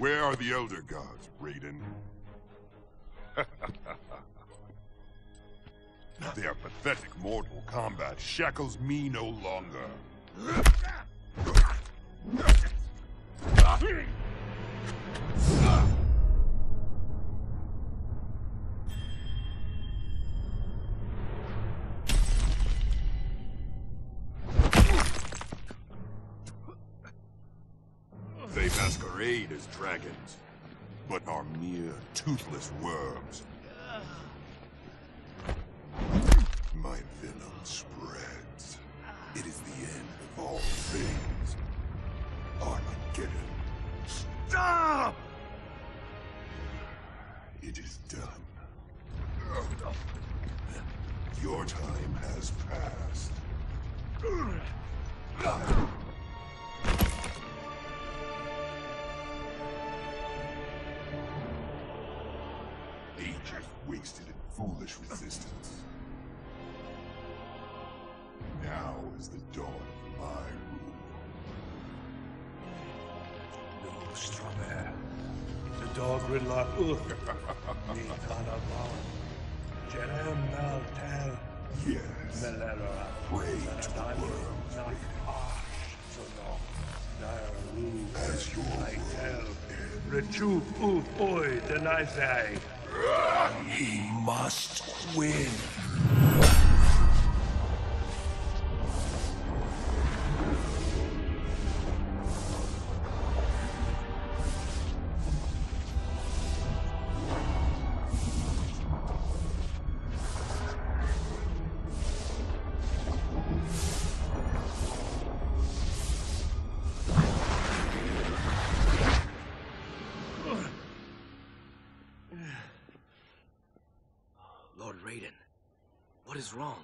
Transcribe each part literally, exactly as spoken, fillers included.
Where are the Elder Gods, Raiden? Their pathetic Mortal Kombat shackles me no longer. They masquerade as dragons, but are mere toothless worms. My venom spreads. It is the end of all things. Armageddon. Stop! It is done. Your time has passed. Ages wasted in foolish resistance. Now is the dawn of my rule. No, Strawbear. The dog Ridlock Ulf. Nikana Bon. Jerem Maltel. Yes. Melera. Pray to the world. Not harsh so long. Dire rule. As your I tell. Rejuve Ulf Oid and I say. He must win. Wrong.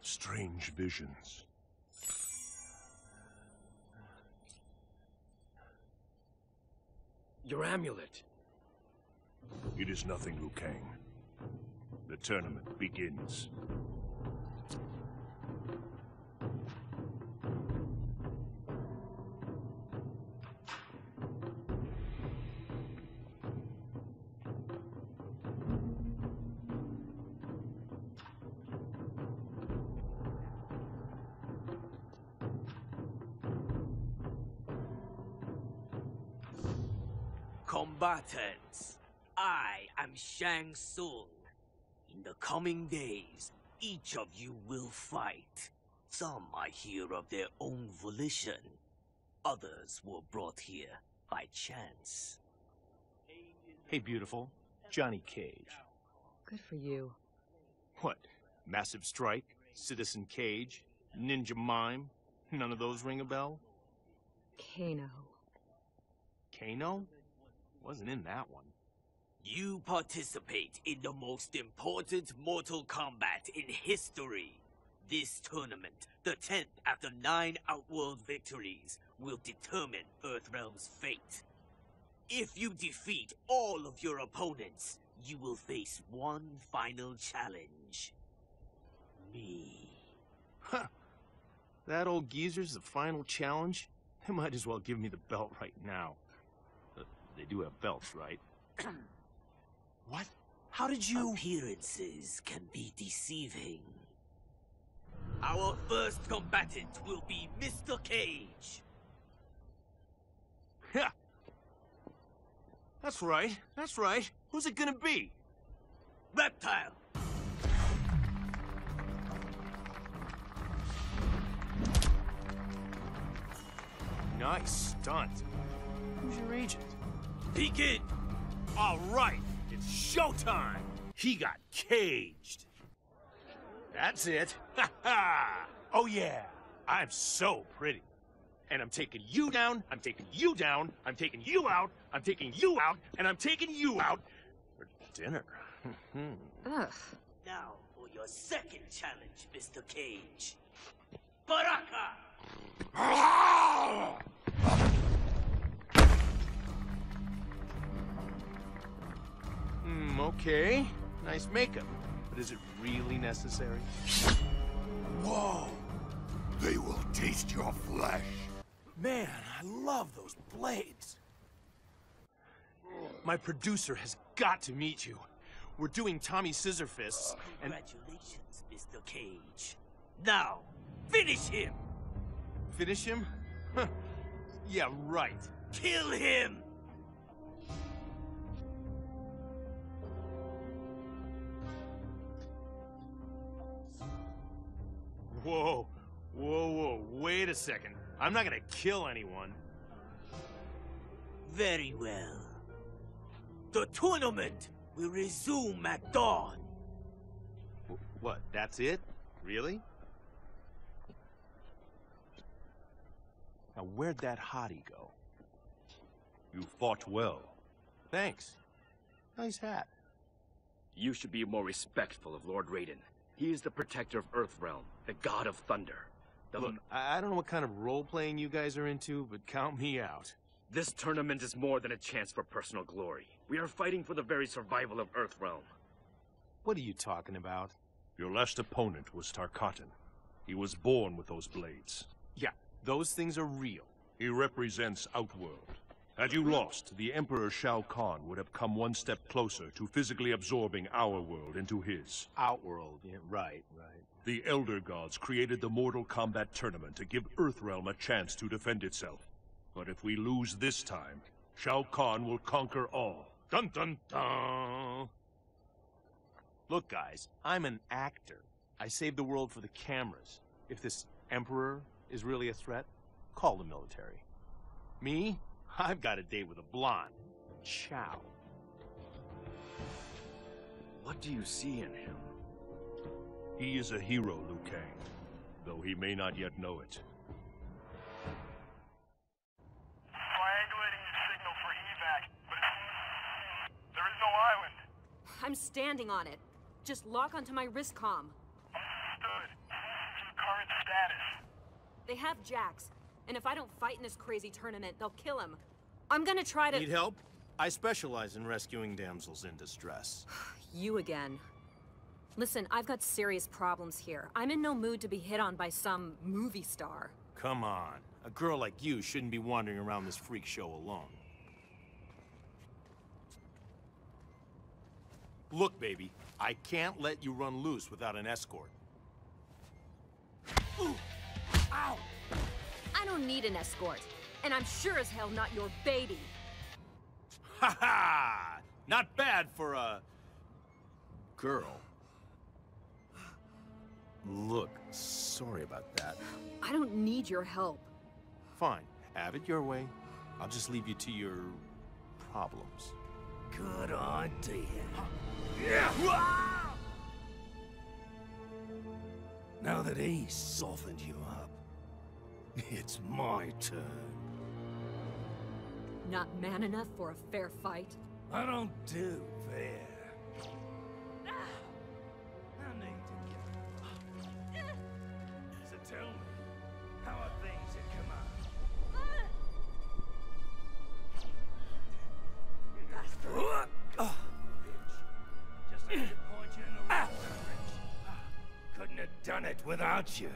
Strange visions. Your amulet. It is nothing, Liu Kang. The tournament begins. Combatants, I am Shang Tsung. In the coming days, each of you will fight. Some are here of their own volition. Others were brought here by chance. Hey, beautiful. Johnny Cage. Good for you. What? Massive Strike? Citizen Cage? Ninja Mime? None of those ring a bell? Kano. Kano? Wasn't in that one. You participate in the most important Mortal Kombat in history. This tournament, the tenth after nine Outworld victories, will determine Earthrealm's fate. If you defeat all of your opponents, you will face one final challenge. Me. Huh. That old geezer's the final challenge? They might as well give me the belt right now. They do have belts, right? What? How did you... Appearances can be deceiving. Our first combatant will be Mister Cage. Yeah. That's right. That's right. Who's it gonna be? Reptile. Nice stunt. Who's your agent? Begin! Alright, it's showtime! He got caged! That's it! Ha ha! Oh yeah! I'm so pretty! And I'm taking you down, I'm taking you down, I'm taking you out, I'm taking you out, and I'm taking you out for dinner. Ugh. Now for your second challenge, Mister Cage. Baraka! Mm, okay. Nice makeup. But is it really necessary? Whoa! They will taste your flesh. Man, I love those blades. My producer has got to meet you. We're doing Tommy Scissorfists and... Congratulations, Mister Cage. Now, finish him! Finish him? Huh. Yeah, right. Kill him! Whoa, whoa, whoa, wait a second. I'm not gonna kill anyone. Very well. The tournament will resume at dawn. W- what, that's it? Really? Now, where'd that hottie go? You fought well. Thanks. Nice hat. You should be more respectful of Lord Raiden. He is the protector of Earthrealm, the god of thunder. The Look, I don't know what kind of role-playing you guys are into, but count me out. This tournament is more than a chance for personal glory. We are fighting for the very survival of Earthrealm. What are you talking about? Your last opponent was Tarkatan. He was born with those blades. Yeah. Those things are real. He represents Outworld. Had you lost, the Emperor Shao Kahn would have come one step closer to physically absorbing our world into his. Outworld, yeah, right, right. The Elder Gods created the Mortal Kombat tournament to give Earthrealm a chance to defend itself. But if we lose this time, Shao Kahn will conquer all. Dun dun dun! Look guys, I'm an actor. I saved the world for the cameras. If this Emperor is really a threat, call the military. Me? I've got a date with a blonde. Ciao. What do you see in him? He is a hero, Liu Kang, though he may not yet know it. Triangulating your signal for evac, but there is no island. I'm standing on it. Just lock onto my wrist comm. Understood. Current status. They have Jax, and if I don't fight in this crazy tournament, they'll kill him. I'm gonna try to- Need help? I specialize in rescuing damsels in distress. You again. Listen, I've got serious problems here. I'm in no mood to be hit on by some movie star. Come on. A girl like you shouldn't be wandering around this freak show alone. Look, baby, I can't let you run loose without an escort. Ooh. Ow. I don't need an escort, and I'm sure as hell not your baby. Ha ha! Not bad for a... girl. Look, sorry about that. I don't need your help. Fine, have it your way. I'll just leave you to your... problems. Good idea. Yeah. Ah! Now that he's softened you up, it's my turn. Not man enough for a fair fight? I don't do fair. Ah. I need to get up. So tell me, how are things in command? Ah. Ah. Just like to point you in the ah. Couldn't have done it without you.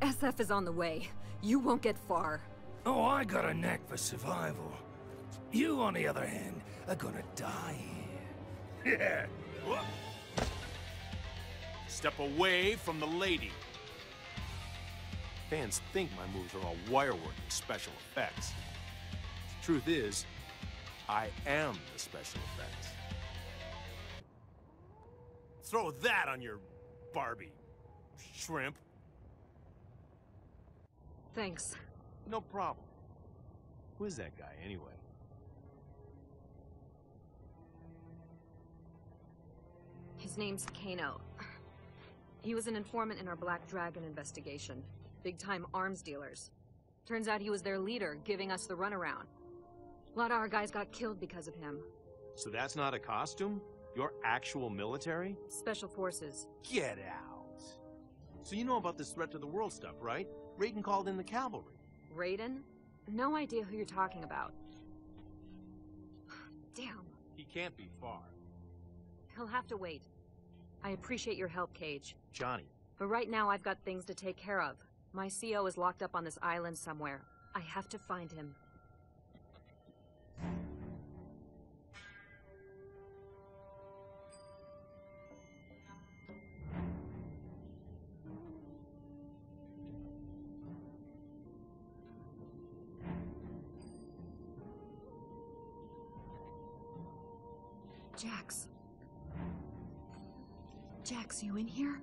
S F is on the way. You won't get far. Oh, I got a knack for survival. You, on the other hand, are gonna die here. Yeah. Step away from the lady. Fans think my moves are all wirework and special effects. The truth is, I am the special effects. Throw that on your Barbie, shrimp. Thanks. No problem. Who is that guy, anyway? His name's Kano. He was an informant in our Black Dragon investigation. Big-time arms dealers. Turns out he was their leader, giving us the runaround. A lot of our guys got killed because of him. So that's not a costume? Your actual military? Special forces. Get out! So you know about this threat to the world stuff, right? Raiden called in the cavalry. Raiden? No idea who you're talking about. Damn. He can't be far. He'll have to wait. I appreciate your help, Cage. Johnny. But right now I've got things to take care of. My C O is locked up on this island somewhere. I have to find him. Jax. Jax, you in here?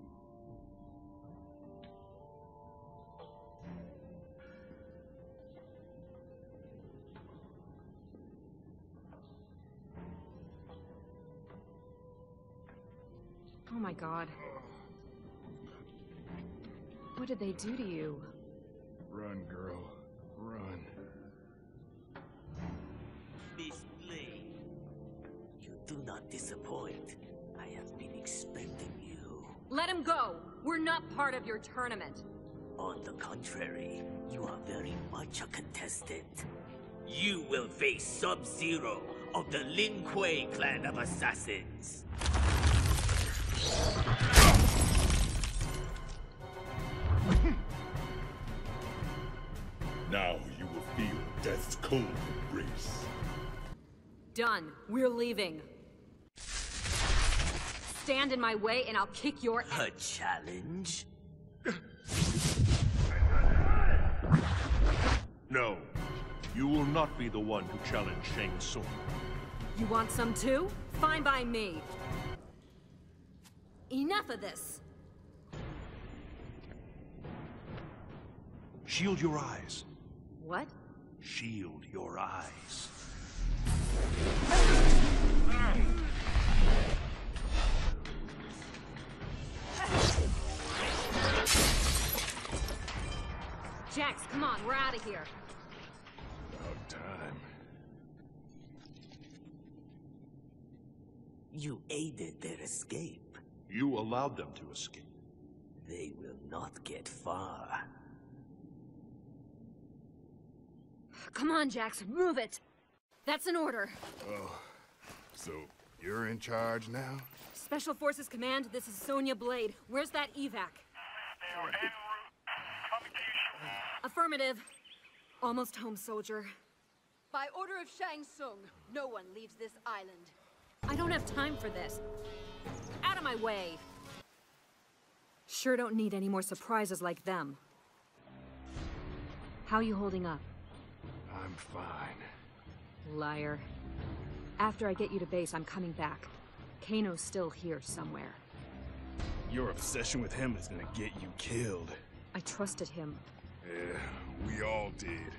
Oh my god. What did they do to you? Run, girl. Run. Miss Blade, you do not disappoint. I have been expecting you. Let him go! We're not part of your tournament. On the contrary, you are very much a contestant. You will face Sub-Zero of the Lin Kuei clan of assassins. Now you will feel death's cold embrace. Done. We're leaving. Stand in my way and I'll kick your ass. A challenge? No. You will not be the one who challenged Shang Tsung. You want some too? Fine by me. Enough of this! Shield your eyes. What? Shield your eyes. Jax, come on, we're out of here. About time. You aided their escape. You allowed them to escape. They will not get far. Come on, Jax, move it! That's an order. Oh, so you're in charge now? Special Forces Command, this is Sonya Blade. Where's that evac? They are en route. Coming to you. Affirmative. Almost home, soldier. By order of Shang Tsung, no one leaves this island. I don't have time for this. Out of my way! Sure don't need any more surprises like them. How you holding up? I'm fine. Liar. After I get you to base, I'm coming back. Kano's still here somewhere. Your obsession with him is gonna get you killed. I trusted him. Yeah, we all did.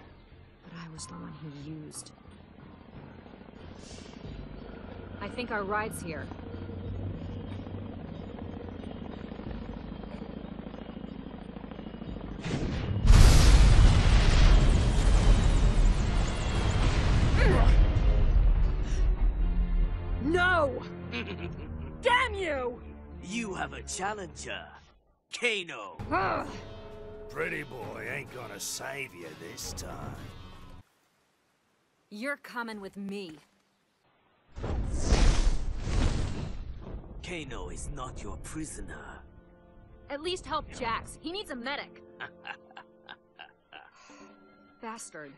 But I was the one he used. I think our ride's here. You have a challenger, Kano. Ugh. Pretty boy ain't gonna save you this time. You're coming with me. Kano is not your prisoner. At least help Jax. He needs a medic. Bastard.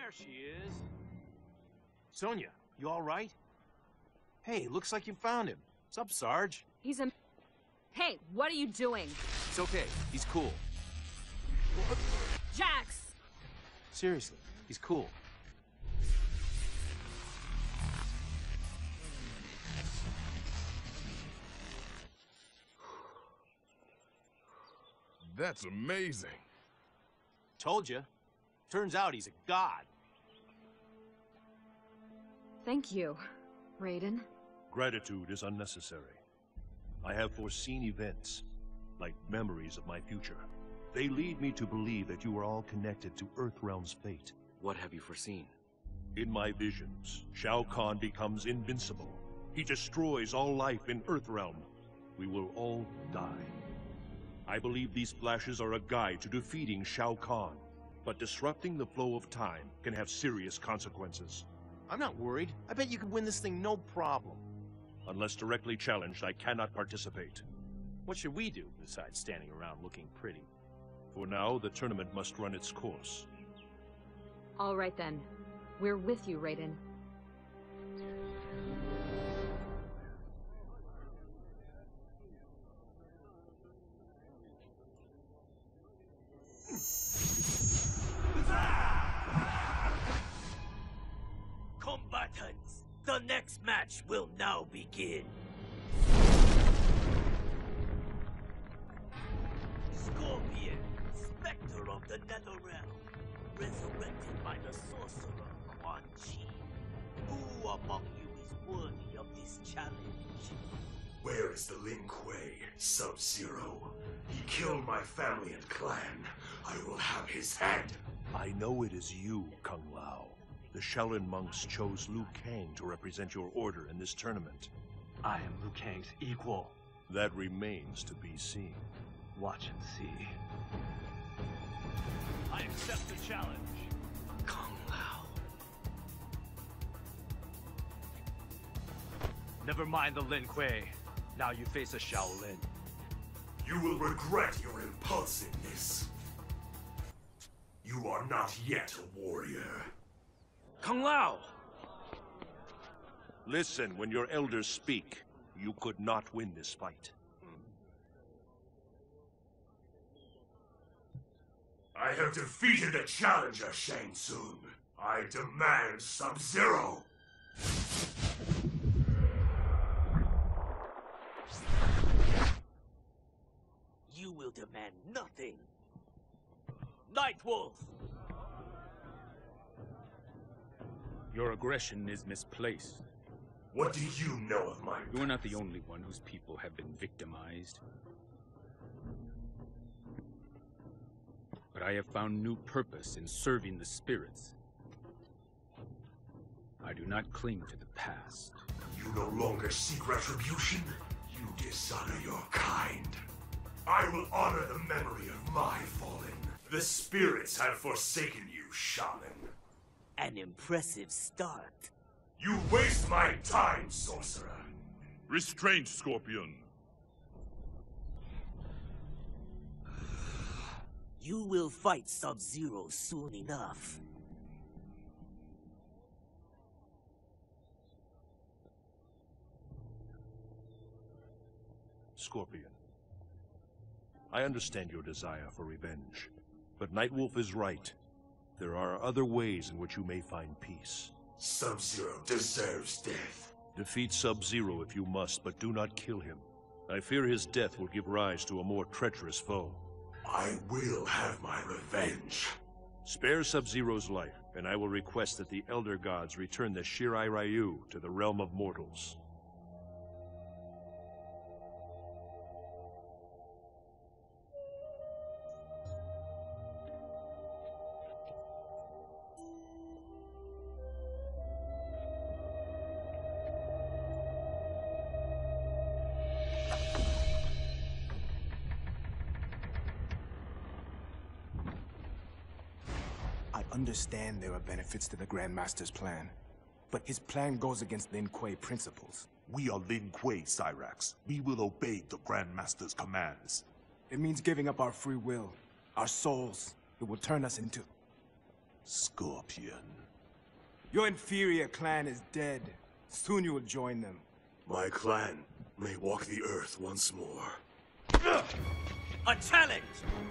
There she is. Sonya, you all right? Hey, looks like you found him. What's up, Sarge? He's a... Hey, what are you doing? It's okay. He's cool. What? Jax! Seriously, he's cool. That's amazing. Told you. Turns out he's a god. Thank you, Raiden. Gratitude is unnecessary. I have foreseen events, like memories of my future. They lead me to believe that you are all connected to Earthrealm's fate. What have you foreseen? In my visions, Shao Kahn becomes invincible. He destroys all life in Earthrealm. We will all die. I believe these flashes are a guide to defeating Shao Kahn. But disrupting the flow of time can have serious consequences. I'm not worried. I bet you can win this thing no problem. Unless directly challenged, I cannot participate. What should we do besides standing around looking pretty? For now, the tournament must run its course. All right then. We're with you, Raiden. next match will now begin. Scorpion, Spectre of the Netherrealm, resurrected by the sorcerer Quan Chi. Who among you is worthy of this challenge? Where is the Lin Kuei, Sub-Zero? He killed my family and clan. I will have his head. I know it is you, Kung Lao. The Shaolin monks chose Liu Kang to represent your order in this tournament. I am Liu Kang's equal. That remains to be seen. Watch and see. I accept the challenge. Kung Lao. Never mind the Lin Kuei. Now you face a Shaolin. You will regret your impulsiveness. You are not yet a warrior. Kung Lao! Listen when your elders speak. You could not win this fight. I have defeated the challenger, Shang Tsung. I demand Sub-Zero! You will demand nothing. Nightwolf! Your aggression is misplaced. What do you know of my past? You are not the only one whose people have been victimized. But I have found new purpose in serving the spirits. I do not cling to the past. You no longer seek retribution. You dishonor your kind. I will honor the memory of my fallen. The spirits have forsaken you, Shaolin. An impressive start. You waste my time, sorcerer. Restraint, Scorpion. You will fight Sub-Zero soon enough. Scorpion, I understand your desire for revenge, but Nightwolf is right. There are other ways in which you may find peace. Sub-Zero deserves death. Defeat Sub-Zero if you must, but do not kill him. I fear his death will give rise to a more treacherous foe. I will have my revenge. Spare Sub-Zero's life, and I will request that the Elder Gods return the Shirai Ryu to the realm of mortals. I understand there are benefits to the Grandmaster's plan, but his plan goes against Lin Kuei principles. We are Lin Kuei, Cyrax. We will obey the Grandmaster's commands. It means giving up our free will, our souls. It will turn us into... Scorpion. Your inferior clan is dead. Soon you will join them. My clan may walk the earth once more. A challenge!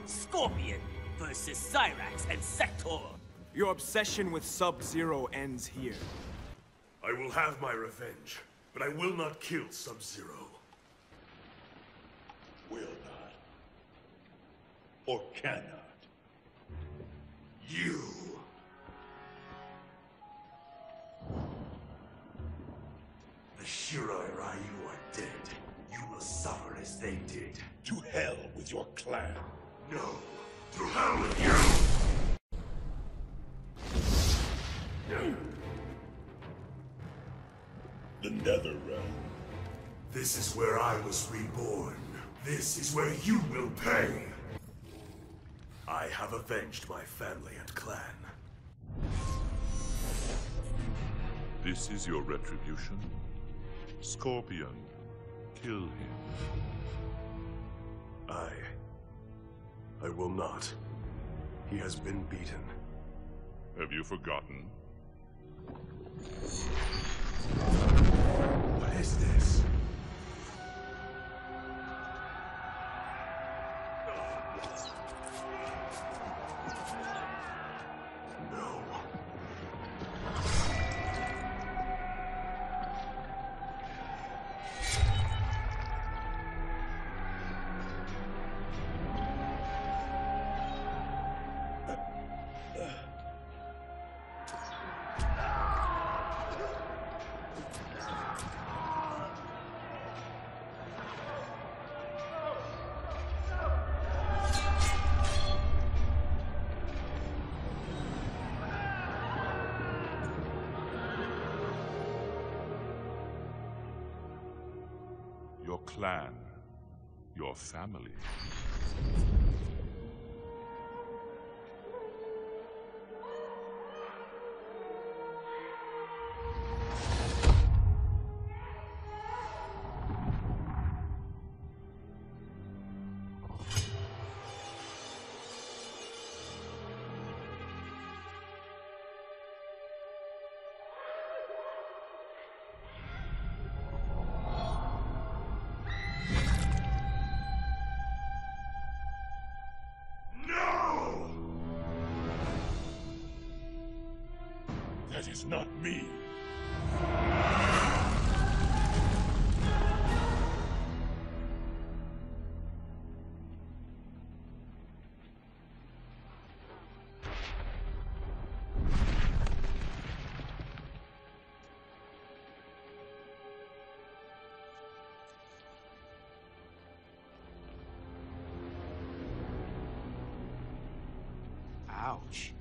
Scorpion versus Cyrax and Sector! Your obsession with Sub-Zero ends here. I will have my revenge, but I will not kill Sub-Zero. Will not. Or cannot. You! The Shirai Ryu are dead. You will suffer as they did. To hell with your clan. No, to hell with you! The Netherrealm. This is where I was reborn. This is where you will pay. I have avenged my family and clan. This is your retribution? Scorpion, kill him. I... I will not. He has been beaten. Have you forgotten? What is this? No. your clan, your family. It's not me. Ouch.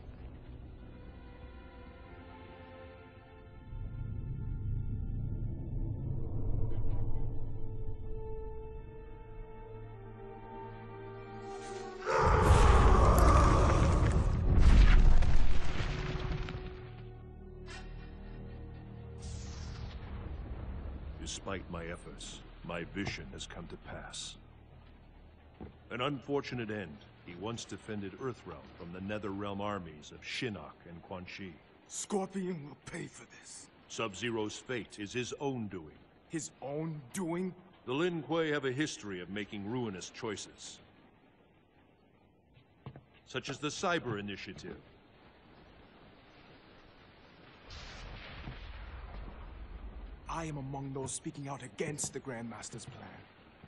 Despite my efforts, my vision has come to pass. An unfortunate end. He once defended Earthrealm from the Netherrealm armies of Shinnok and Quan Chi. Scorpion will pay for this. Sub-Zero's fate is his own doing. His own doing? The Lin Kuei have a history of making ruinous choices. Such as the Cyber Initiative. I am among those speaking out against the Grandmaster's plan.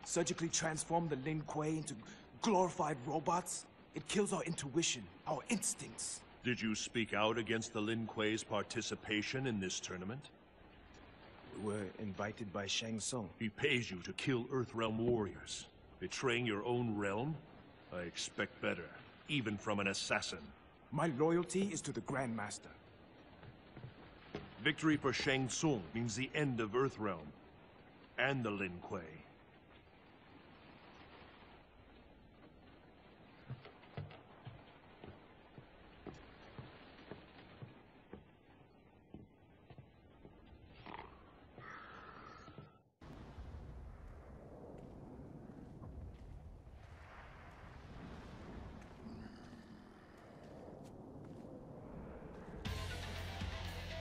Surgically transform the Lin Kuei into glorified robots? It kills our intuition, our instincts. Did you speak out against the Lin Kuei's participation in this tournament? We were invited by Shang Tsung. He pays you to kill Earthrealm warriors. Betraying your own realm? I expect better, even from an assassin. My loyalty is to the Grandmaster. Victory for Shang Tsung means the end of Earthrealm, and the Lin Kuei.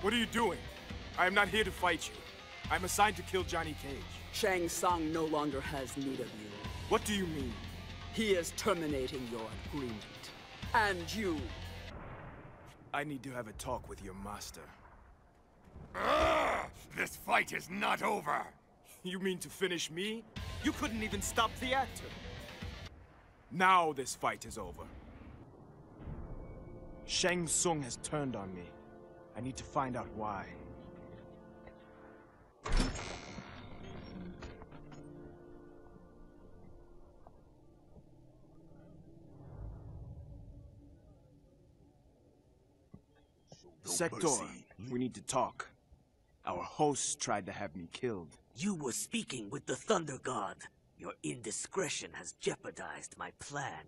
What are you doing? I am not here to fight you. I'm assigned to kill Johnny Cage. Shang Tsung no longer has need of you. What do you mean? He is terminating your agreement. And you. I need to have a talk with your master. Urgh! This fight is not over! You mean to finish me? You couldn't even stop the actor. Now this fight is over. Shang Tsung has turned on me. I need to find out why. Sector, we need to talk. Our hosts tried to have me killed. You were speaking with the Thunder God. Your indiscretion has jeopardized my plan.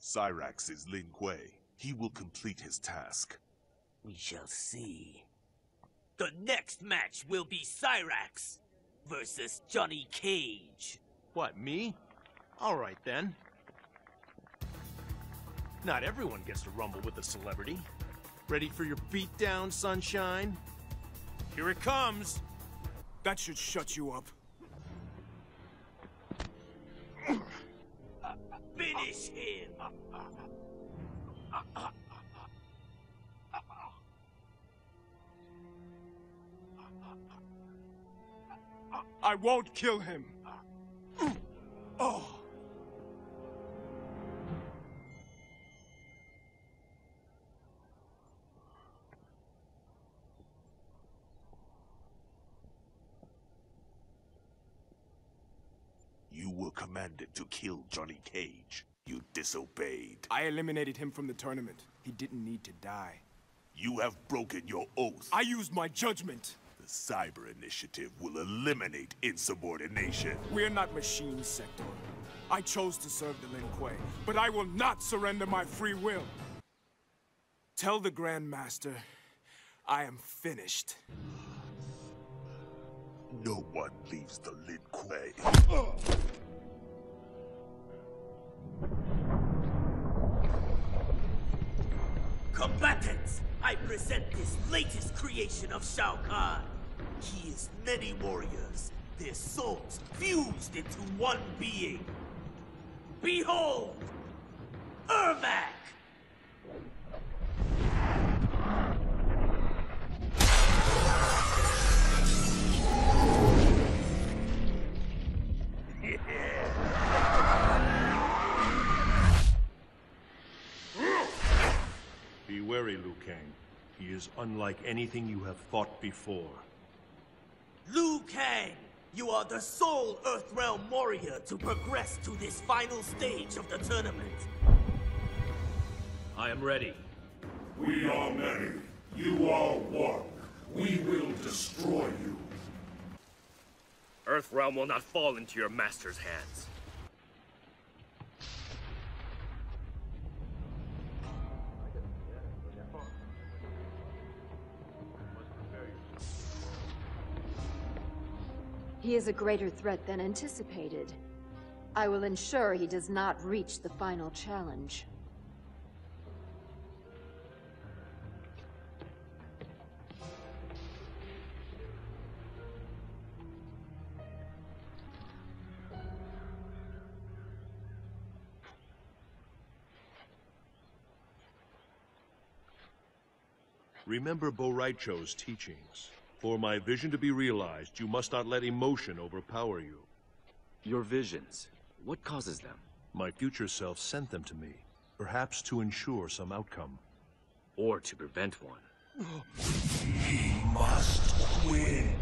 Cyrax is Lin Kuei. He will complete his task. We shall see. The next match will be Cyrax versus Johnny Cage. What, me? All right, then. Not everyone gets to rumble with a celebrity. Ready for your beatdown, sunshine? Here it comes. That should shut you up. Finish him! I won't kill him. Oh. You were commanded to kill Johnny Cage. You disobeyed. I eliminated him from the tournament. He didn't need to die. You have broken your oath. I used my judgment. cyber initiative will eliminate insubordination. We're not machines, Sector. I chose to serve the Lin Kuei, but I will not surrender my free will. Tell the Grand Master I am finished. No one leaves the Lin Kuei. Ugh. Combatants, I present this latest creation of Shao Kahn. He is many warriors, their souls fused into one being. Behold, Ermac! Be wary, Liu Kang. He is unlike anything you have fought before. Liu Kang, you are the sole Earthrealm warrior to progress to this final stage of the tournament. I am ready. We are many. You are one. We will destroy you. Earthrealm will not fall into your master's hands. He is a greater threat than anticipated. I will ensure he does not reach the final challenge. Remember Boraicho's teachings. For my vision to be realized, you must not let emotion overpower you. Your visions, what causes them? My future self sent them to me, perhaps to ensure some outcome. Or to prevent one. He must win.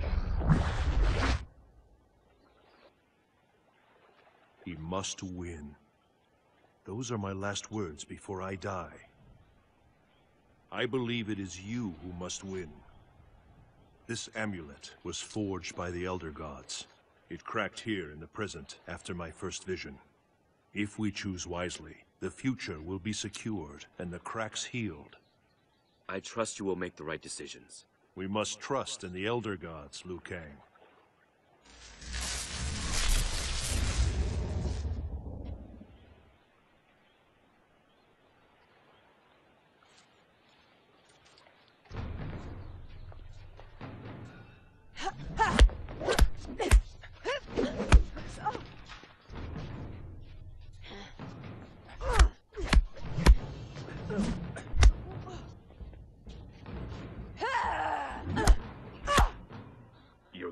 He must win. Those are my last words before I die. I believe it is you who must win. This amulet was forged by the Elder Gods. It cracked here in the present after my first vision. If we choose wisely, the future will be secured and the cracks healed. I trust you will make the right decisions. We must trust in the Elder Gods, Liu Kang.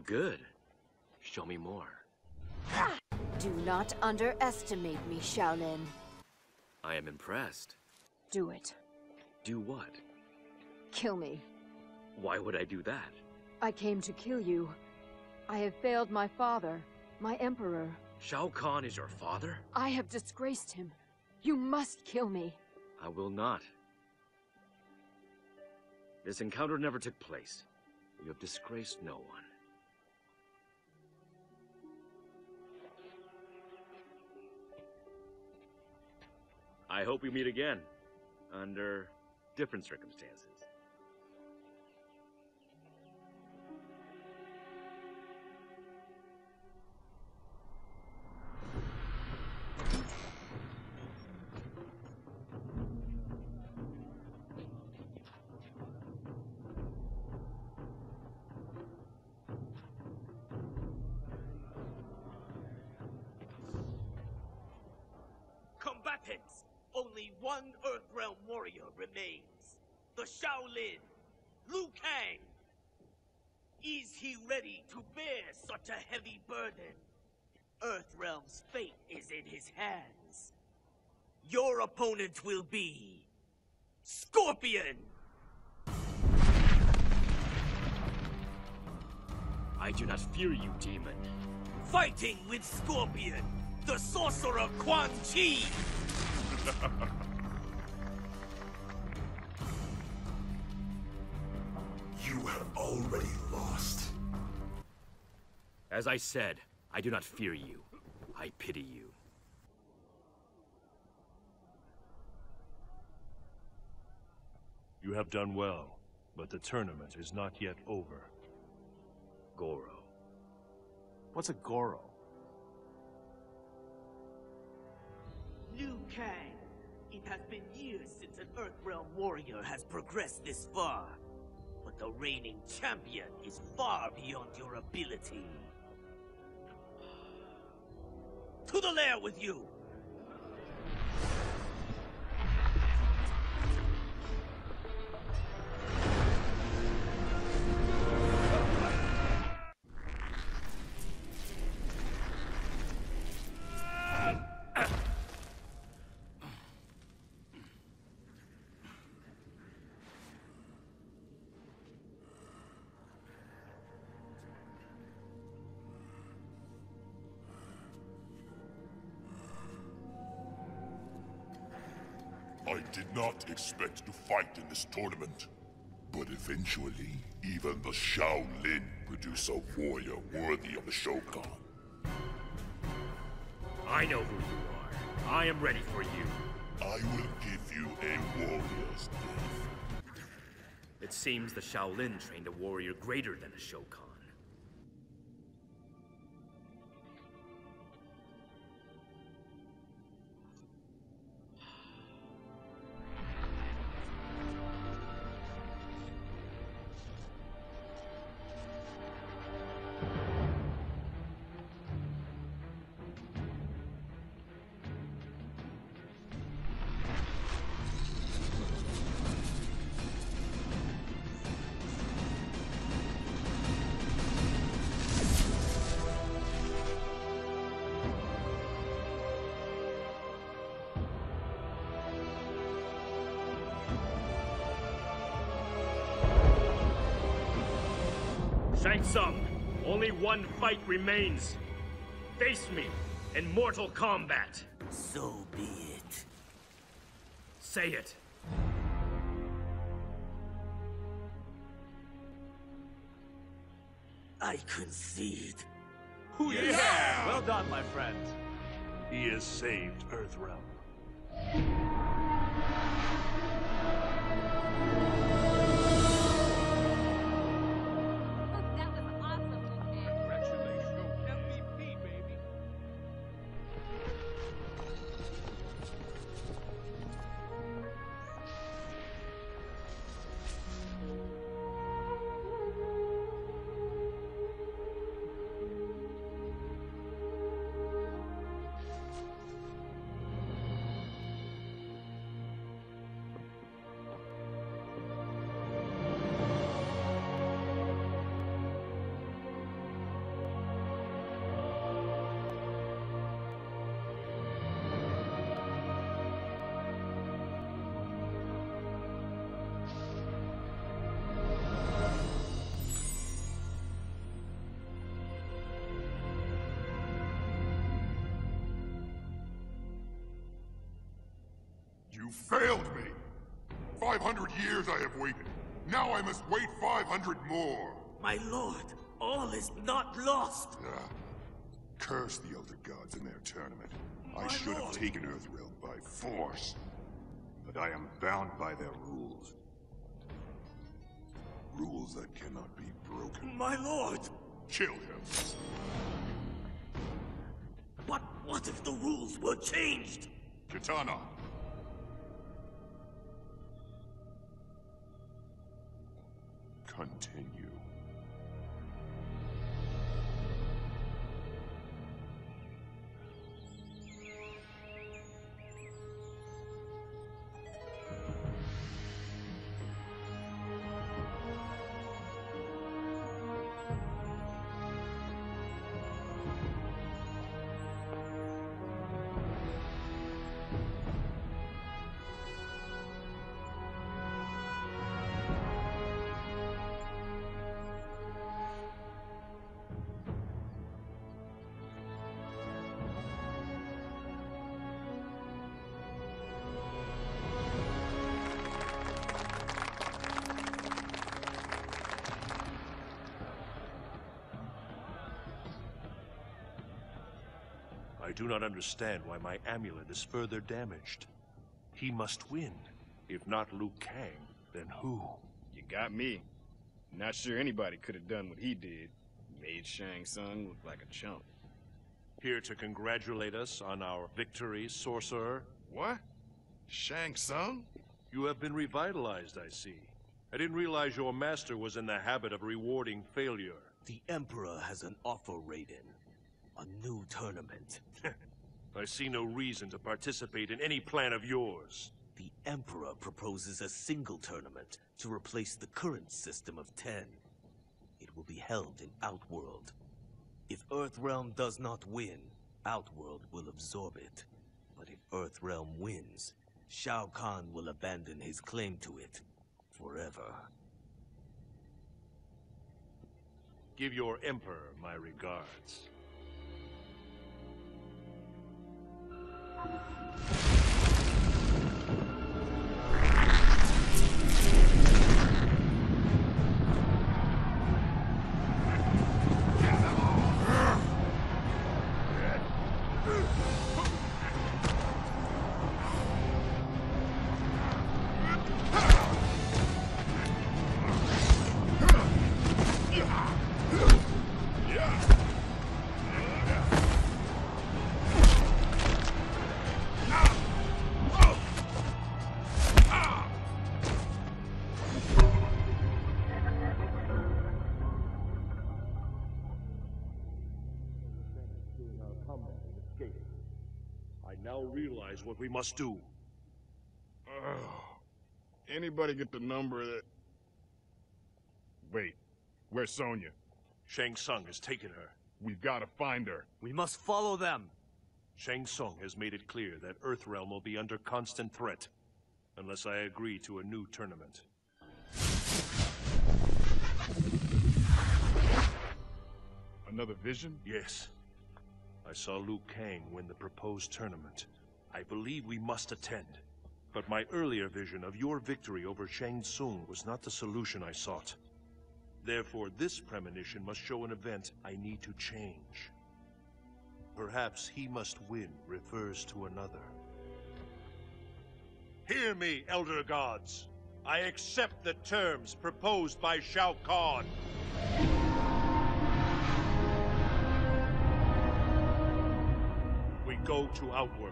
Good. Show me more. Do not underestimate me, Shaolin. I am impressed. Do it. Do what? Kill me. Why would I do that? I came to kill you. I have failed my father, my emperor. Shao Kahn is your father? I have disgraced him. You must kill me. I will not. This encounter never took place. You have disgraced no one. I hope we meet again, under different circumstances. Combatants! Only one Earthrealm warrior remains. The Shaolin, Liu Kang. Is he ready to bear such a heavy burden? Earthrealm's fate is in his hands. Your opponent will be... Scorpion! I do not fear you, demon. Fighting with Scorpion, the sorcerer Quan Chi! You have already lost. As I said, I do not fear you. I pity you. You have done well, but the tournament is not yet over. Goro. What's a Goro? Liu Kang, it has been years since an Earthrealm warrior has progressed this far. But the reigning champion is far beyond your ability. To the lair with you! I did not expect to fight in this tournament, but eventually, even the Shaolin produce a warrior worthy of the Shokan. I know who you are. I am ready for you. I will give you a warrior's death. It seems the Shaolin trained a warrior greater than a Shokan. Shang Tsung, only one fight remains. Face me in Mortal Kombat. So be it. Say it. I concede. Yes. Yeah! Well done, my friend. He has saved Earthrealm. You failed me! five hundred years I have waited. Now I must wait five hundred more! My lord, all is not lost! Uh, curse the Elder Gods in their tournament. My I should lord. have taken Earthrealm by force. But I am bound by their rules. Rules that cannot be broken. My lord! Kill him! But what if the rules were changed? Kitana! Continue. I do not understand why my amulet is further damaged. He must win. If not Liu Kang, then who? You got me. Not sure anybody could have done what he did. Made Shang Tsung look like a chump. Here to congratulate us on our victory, sorcerer. What? Shang Tsung? You have been revitalized, I see. I didn't realize your master was in the habit of rewarding failure. The Emperor has an offer, Raiden. A new tournament. I see no reason to participate in any plan of yours. The Emperor proposes a single tournament to replace the current system of ten. It will be held in Outworld. If Earthrealm does not win, Outworld will absorb it. But if Earthrealm wins, Shao Kahn will abandon his claim to it forever. Give your Emperor my regards. Realize what we must do. Uh, anybody get the number that... Wait, where's Sonya? Shang Tsung has taken her. We've got to find her. We must follow them. Shang Tsung has made it clear that Earthrealm will be under constant threat, unless I agree to a new tournament. Another vision? Yes. I saw Liu Kang win the proposed tournament. I believe we must attend. But my earlier vision of your victory over Shang Tsung was not the solution I sought. Therefore, this premonition must show an event I need to change. Perhaps he must win refers to another. Hear me, Elder Gods. I accept the terms proposed by Shao Kahn. We go to Outworld.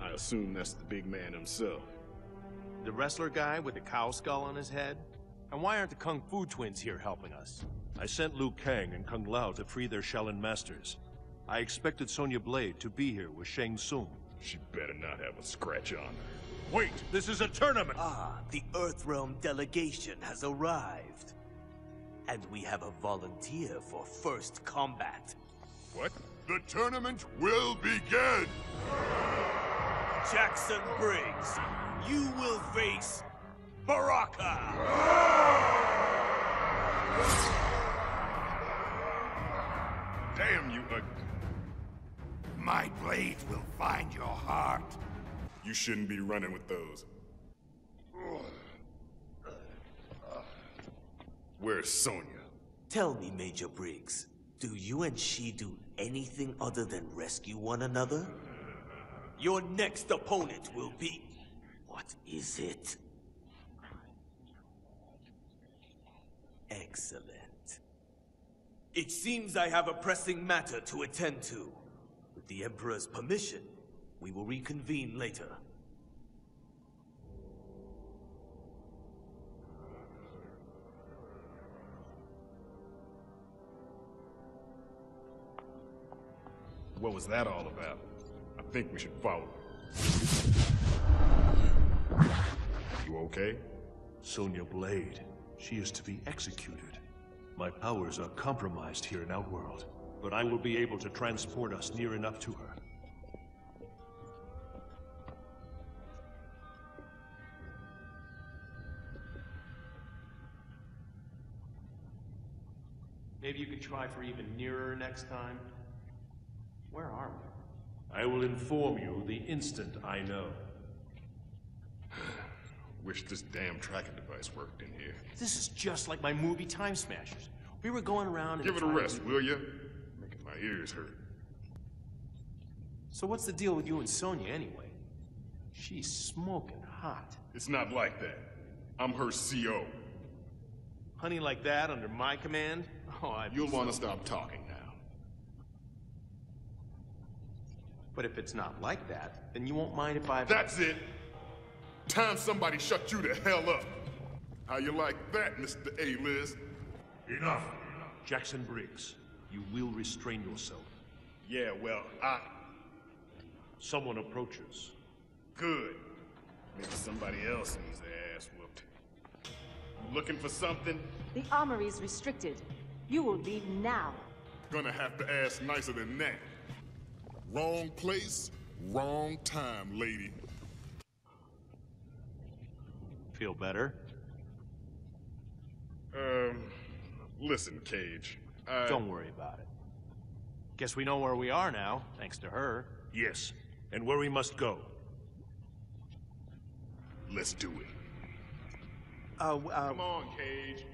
I assume that's the big man himself. The wrestler guy with the cow skull on his head? And why aren't the Kung Fu twins here helping us? I sent Liu Kang and Kung Lao to free their Shaolin masters. I expected Sonya Blade to be here with Shang Tsung. She better not have a scratch on her. Wait, this is a tournament! Ah, the Earthrealm delegation has arrived. And we have a volunteer for first combat. What? The tournament will begin! Jackson Briggs, you will face Baraka! Damn you, ugly. My blade will find your heart. You shouldn't be running with those. Where's Sonya? Tell me, Major Briggs, do you and she do anything other than rescue one another? Your next opponent will be... What is it? Excellent. It seems I have a pressing matter to attend to. With the Emperor's permission, we will reconvene later. What was that all about? I think we should follow him. You okay? Sonya Blade. She is to be executed. My powers are compromised here in Outworld, but I will be able to transport us near enough to her. Maybe you could try for even nearer next time. Where are we? I will inform you the instant I know. Wish this damn tracking device worked in here. This is just like my movie Time Smashers. We were going around and... Give it a rest, will you? Making my ears hurt. So what's the deal with you and Sonya anyway? She's smoking hot. It's not like that. I'm her C O. Honey like that under my command? Oh, I... You'll want to stop talking now. But if it's not like that, then you won't mind if I... That's it! Time somebody shut you the hell up. How you like that, Mister A-Liz? Enough. Jackson Briggs, you will restrain yourself. Yeah, well, I... Someone approaches. Good. Maybe somebody else needs their ass whooped. You looking for something? The armory's restricted. You will leave now. Gonna have to ask nicer than that. Wrong place, wrong time, lady. Feel better? Um, listen, Cage. I... Don't worry about it. Guess we know where we are now, thanks to her. Yes, and where we must go. Let's do it. Uh, uh... Come on, Cage.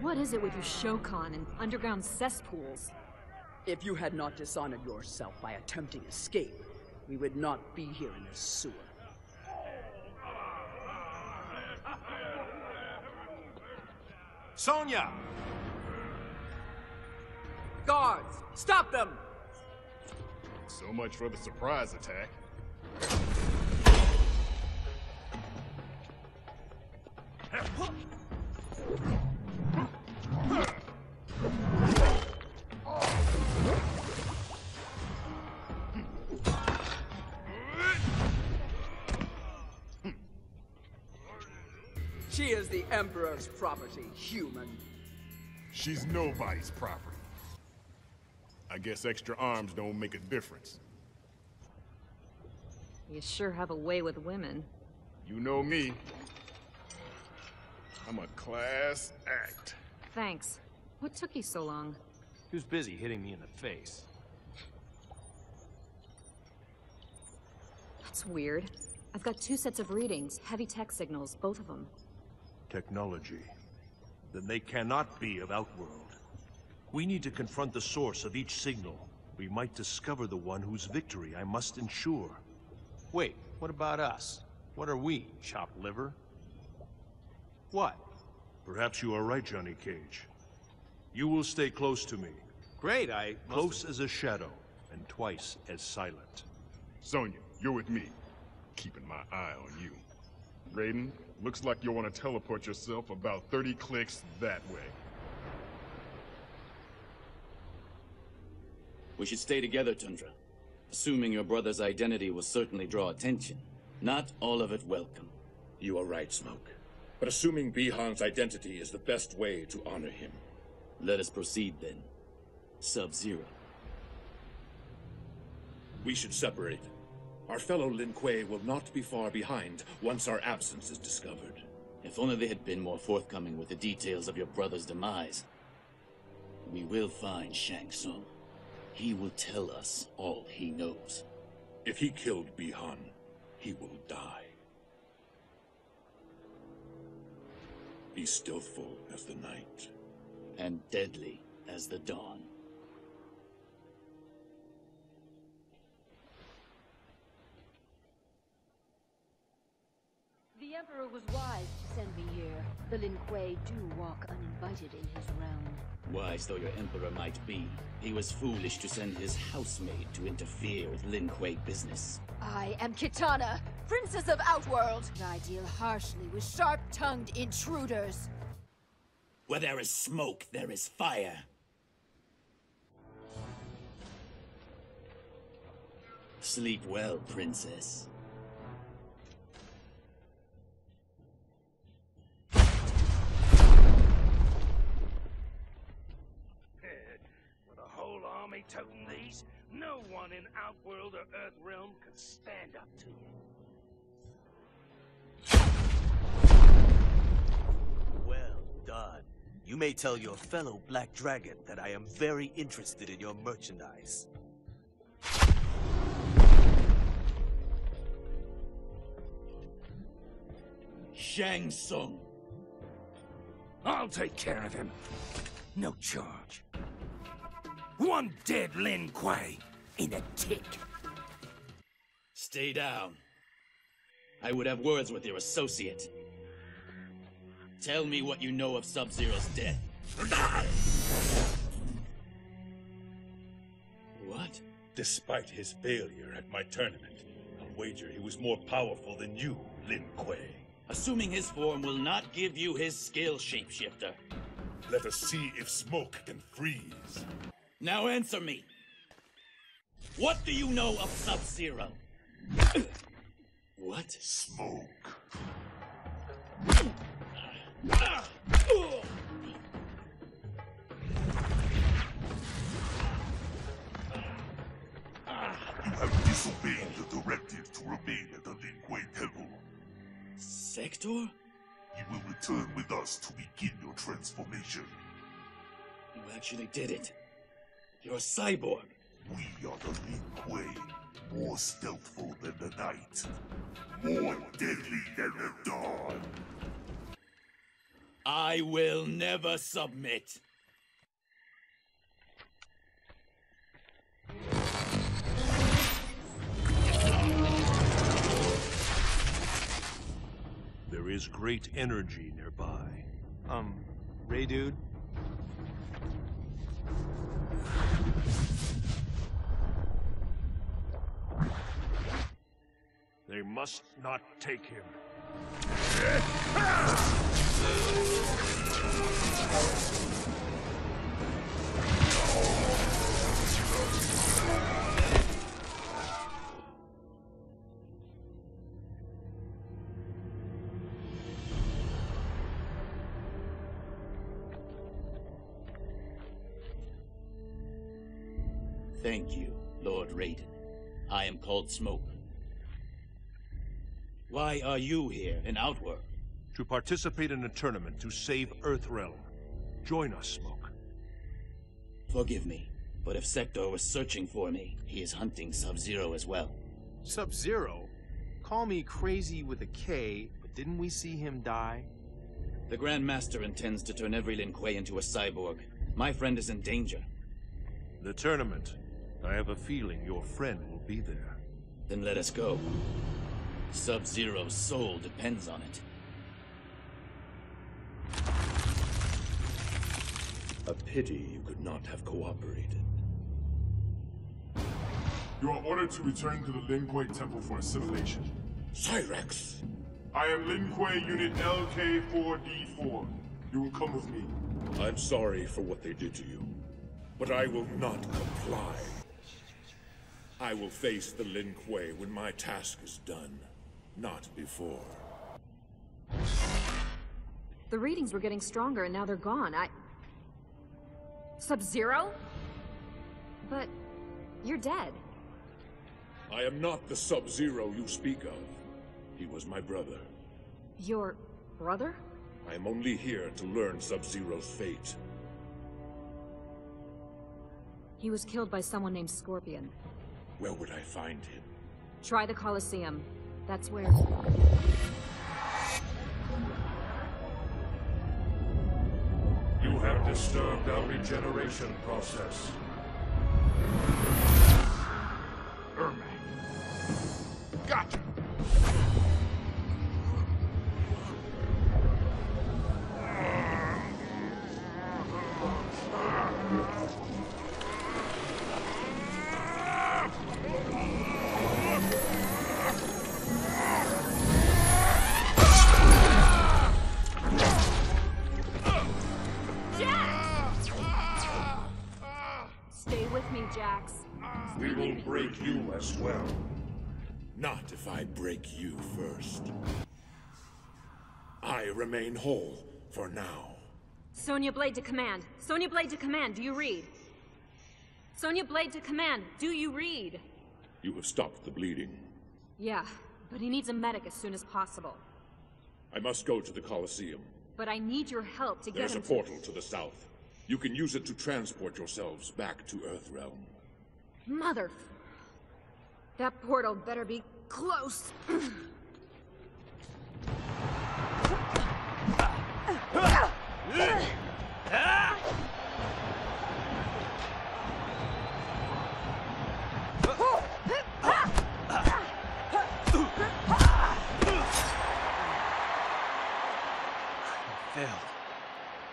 What is it with your Shokan and underground cesspools? If you had not dishonored yourself by attempting escape, we would not be here in this sewer. Sonya! Guards, stop them! So much for the surprise attack. She is the Emperor's property, human. She's nobody's property. I guess extra arms don't make a difference. You sure have a way with women. You know me. I'm a class act. Thanks. What took you so long? He was busy hitting me in the face. That's weird. I've got two sets of readings, heavy tech signals, both of them. Technology. Then they cannot be of Outworld. We need to confront the source of each signal. We might discover the one whose victory I must ensure. Wait, what about us? What are we, chopped liver? What? Perhaps you are right, Johnny Cage. You will stay close to me. Great, I... Close as a shadow, and twice as silent. Sonya, you're with me. Keeping my eye on you. Raiden, looks like you'll want to teleport yourself about thirty clicks that way. We should stay together, Tundra. Assuming your brother's identity will certainly draw attention. Not all of it welcome. You are right, Smoke. But assuming Bihan's identity is the best way to honor him. Let us proceed, then. Sub-Zero. We should separate. Our fellow Lin Kuei will not be far behind once our absence is discovered. If only they had been more forthcoming with the details of your brother's demise. We will find Shang Tsung. He will tell us all he knows. If he killed Bihan, he will die. Be stealthful as the night. And deadly as the dawn. The Emperor was wise to send me here. The Lin Kuei do walk uninvited in his realm. Wise though your Emperor might be, he was foolish to send his housemaid to interfere with Lin Kuei business. I am Kitana, Princess of Outworld. I deal harshly with sharp-tongued intruders. Where there is smoke, there is fire. Sleep well, Princess. they toting these, no one in Outworld or Earthrealm could stand up to you. Well done. You may tell your fellow Black Dragon that I am very interested in your merchandise. Shang Tsung. I'll take care of him. No charge. One dead Lin Kuei in a tick. Stay down. I would have words with your associate. Tell me what you know of Sub-Zero's death. What? Despite his failure at my tournament, I'll wager he was more powerful than you, Lin Kuei. Assuming his form will not give you his skill, shapeshifter. Let us see if Smoke can freeze. Now answer me. What do you know of Sub-Zero? What? Smoke. You have disobeyed the directive to remain at the Lin Kuei Temple. Sector? You will return with us to begin your transformation. You actually did it. You're a cyborg. We are the Lin Kuei, more stealthful than the night, more deadly than the dawn. I will never submit. There is great energy nearby. Um, Ray dude? They must not take him. Thank you, Lord Raiden. I am called Smoke. Why are you here in Outworld? To participate in a tournament to save Earthrealm. Join us, Smoke. Forgive me, but if Sector was searching for me, he is hunting Sub-Zero as well. Sub-Zero? Call me crazy with a K, but didn't we see him die? The Grandmaster intends to turn every Lin Kuei into a cyborg. My friend is in danger. The tournament. I have a feeling your friend will be there. Then let us go. Sub-Zero's soul depends on it. A pity you could not have cooperated. You are ordered to return to the Lin Kuei Temple for assimilation. Cyrax! I am Lin Kuei Unit L K four D four. You will come with me. I'm sorry for what they did to you, but I will not comply. I will face the Lin Kuei when my task is done, not before. The readings were getting stronger and now they're gone. I... Sub-Zero? But... you're dead. I am not the Sub-Zero you speak of. He was my brother. Your... brother? I am only here to learn Sub-Zero's fate. He was killed by someone named Scorpion. Where would I find him? Try the Colosseum. That's where... You have disturbed our regeneration process. Ermac. Gotcha! Jax. We will break you as well. Not if I break you first. I remain whole for now. Sonya Blade to command. Sonya Blade to command. Do you read? Sonya Blade to command. Do you read? You have stopped the bleeding. Yeah, but he needs a medic as soon as possible. I must go to the Colosseum. But I need your help to There's get him There's a portal to the south. You can use it to transport yourselves back to Earthrealm. Mother... That portal better be close. I failed.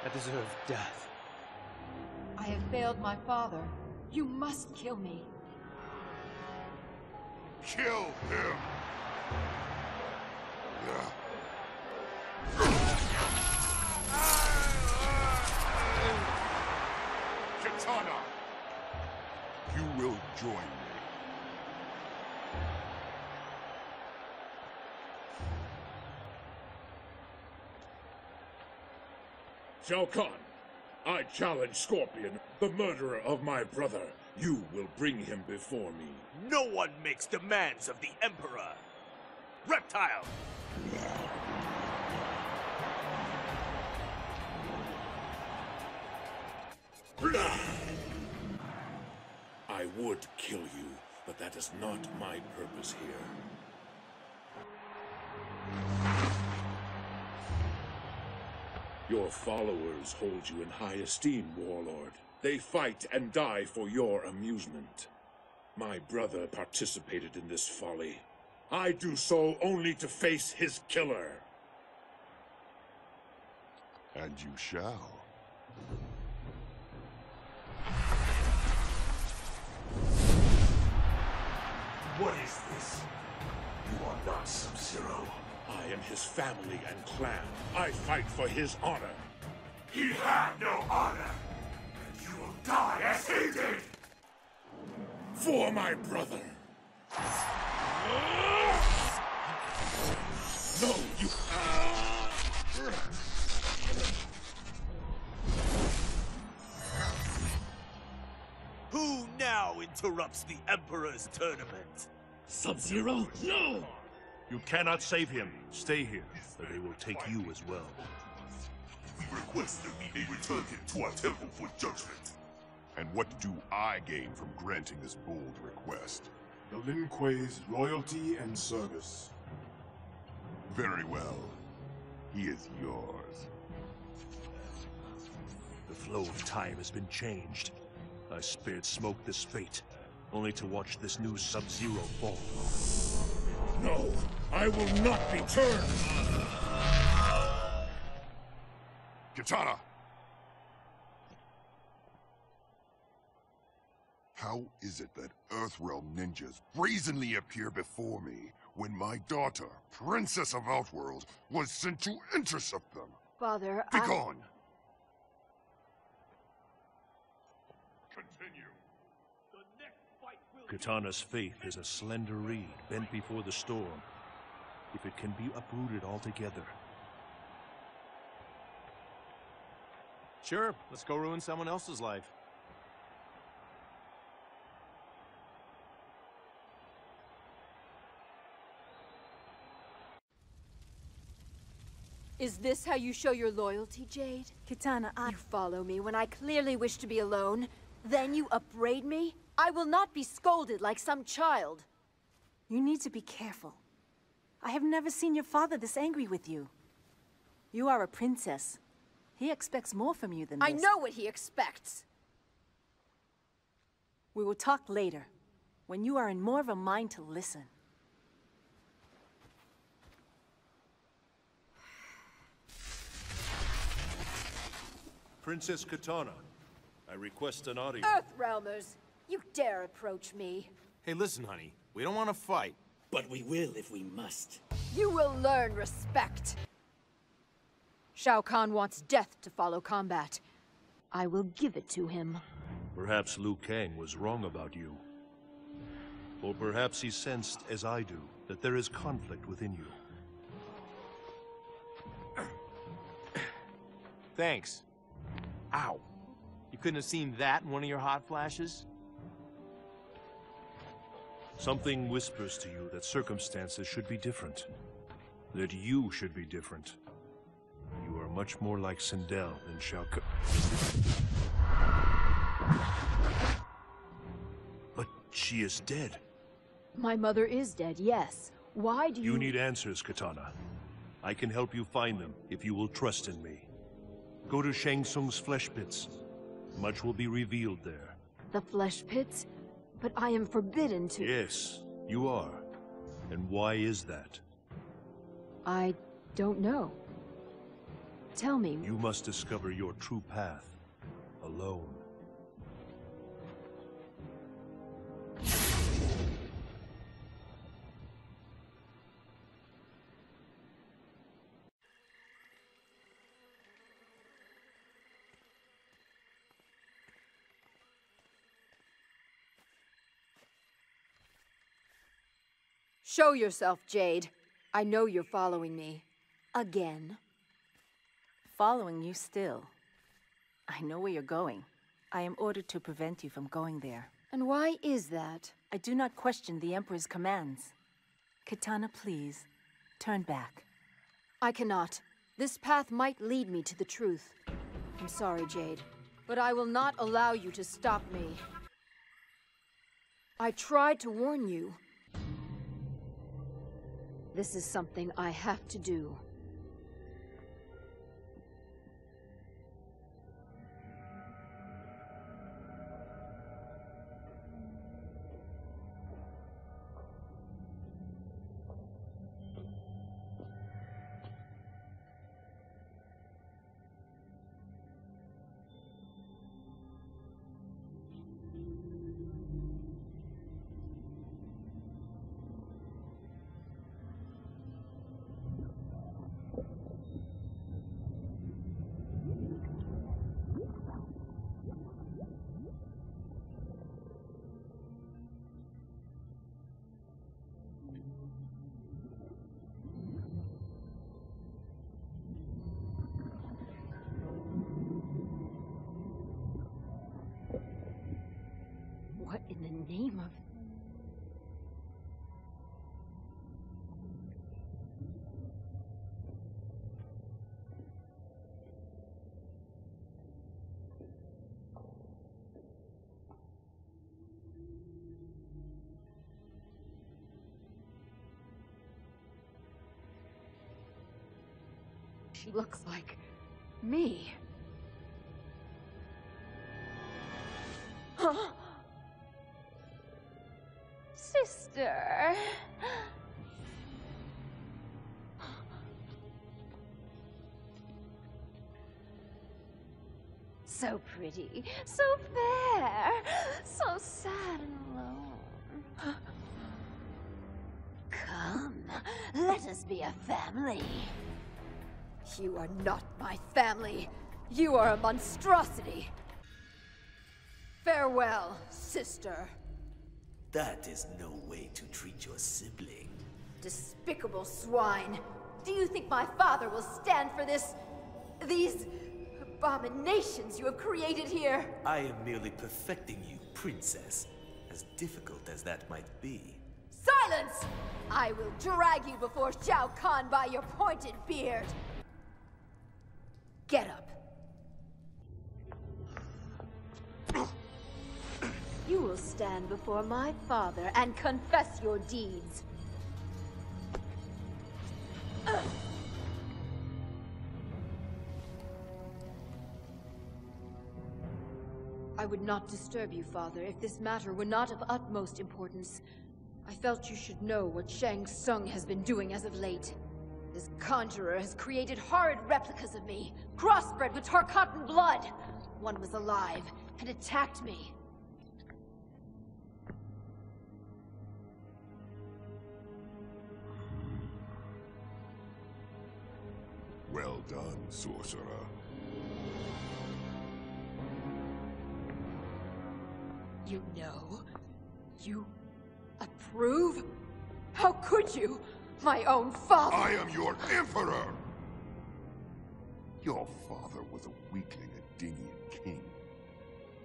I deserve death. I have failed my father. You must kill me. Kill him! Yeah. Kitana! You will join me. Shao Kahn, I challenge Scorpion, the murderer of my brother. You will bring him before me. No one makes demands of the Emperor. Reptile! I would kill you, but that is not my purpose here. Your followers hold you in high esteem, Warlord. They fight and die for your amusement. My brother participated in this folly. I do so only to face his killer. And you shall. What is this? You are not Sub-Zero. I am his family and clan. I fight for his honor. He had no honor. Die as he did! For my brother! No, you... Who now interrupts the Emperor's tournament? Sub-Zero? No! You cannot save him. Stay here, or they will take you as well. We request that we may return him to our temple for judgment. And what do I gain from granting this bold request? The Lin Kuei's loyalty and service. Very well. He is yours. The flow of time has been changed. I spared Smoke this fate, only to watch this new Sub-Zero fall. No, I will not be turned! Kitana! How is it that Earthrealm ninjas brazenly appear before me when my daughter, Princess of Outworld, was sent to intercept them? Father, I... Be gone! Continue. The next fight will... Kitana's faith is a slender reed bent before the storm. If it can be uprooted altogether... Sure, let's go ruin someone else's life. Is this how you show your loyalty, Jade? Kitana, I... You follow me when I clearly wish to be alone, then you upbraid me? I will not be scolded like some child. You need to be careful. I have never seen your father this angry with you. You are a princess. He expects more from you than this. I know what he expects! We will talk later, when you are in more of a mind to listen. Princess Kitana, I request an audience. Earthrealmers, you dare approach me. Hey, listen, honey. We don't want to fight. But we will if we must. You will learn respect. Shao Kahn wants death to follow combat. I will give it to him. Perhaps Liu Kang was wrong about you. Or perhaps he sensed, as I do, that there is conflict within you. Thanks. Ow. You couldn't have seen that in one of your hot flashes? Something whispers to you that circumstances should be different. That you should be different. You are much more like Sindel than Shao Kahn. But she is dead. My mother is dead, yes. Why do you... You need answers, Kitana. I can help you find them if you will trust in me. Go to Shang Tsung's flesh pits. Much will be revealed there. The flesh pits? But I am forbidden to... Yes, you are. And why is that? I don't know. Tell me... You must discover your true path. Alone. Show yourself, Jade. I know you're following me. Again. Following you still. I know where you're going. I am ordered to prevent you from going there. And why is that? I do not question the Emperor's commands. Kitana, please, turn back. I cannot. This path might lead me to the truth. I'm sorry, Jade, but I will not allow you to stop me. I tried to warn you. This is something I have to do. Name of... She looks like me. Huh? Sister. So pretty, so fair, so sad and alone. Come, let us be a family. You are not my family. You are a monstrosity. Farewell, sister. That is no way to treat your sibling. Despicable swine! Do you think my father will stand for this? These abominations you have created here? I am merely perfecting you, princess, as difficult as that might be. Silence! I will drag you before Shao Kahn by your pointed beard. Get up. You will stand before my father and confess your deeds. Ugh. I would not disturb you, father, if this matter were not of utmost importance. I felt you should know what Shang Tsung has been doing as of late. This conjurer has created horrid replicas of me, crossbred with Tarkatan blood. One was alive and attacked me. Well done, sorcerer. You know? You approve? How could you? My own father! I am your emperor! Your father was a weakling, a Dinian king.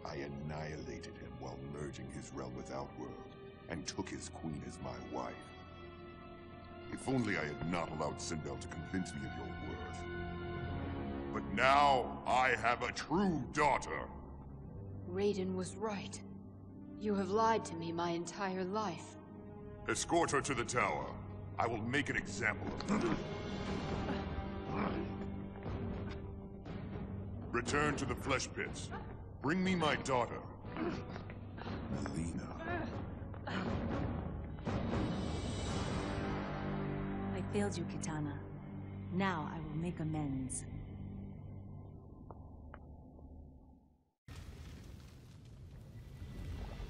I annihilated him while merging his realm with Outworld and took his queen as my wife. If only I had not allowed Sindel to convince me of your worth. But now I have a true daughter. Raiden was right. You have lied to me my entire life. Escort her to the tower. I will make an example of her. Return to the flesh pits. Bring me my daughter, Mileena. I failed you, Kitana. Now I will make amends.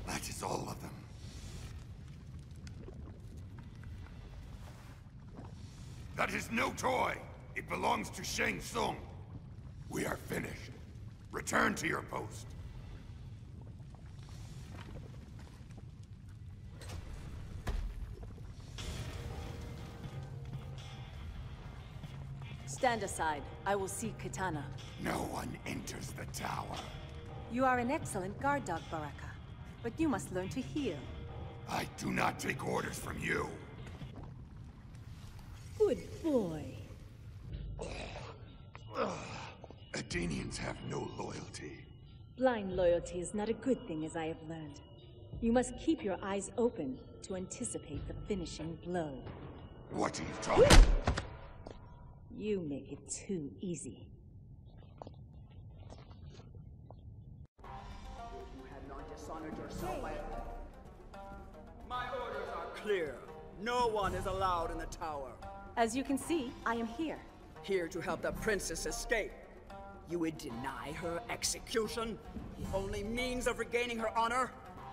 That is all of them. That is no toy. It belongs to Shang Tsung. We are finished. Return to your post. Stand aside. I will see Kitana. No one enters the tower. You are an excellent guard dog, Baraka. But you must learn to heal. I do not take orders from you. Good boy. Adenians have no loyalty. Blind loyalty is not a good thing, as I have learned. You must keep your eyes open to anticipate the finishing blow. What are you talking about? You make it too easy. You have not dishonored yourself by... My orders are clear. No one is allowed in the tower. As you can see, I am here. Here to help the princess escape. You would deny her execution? The only means of regaining her honor?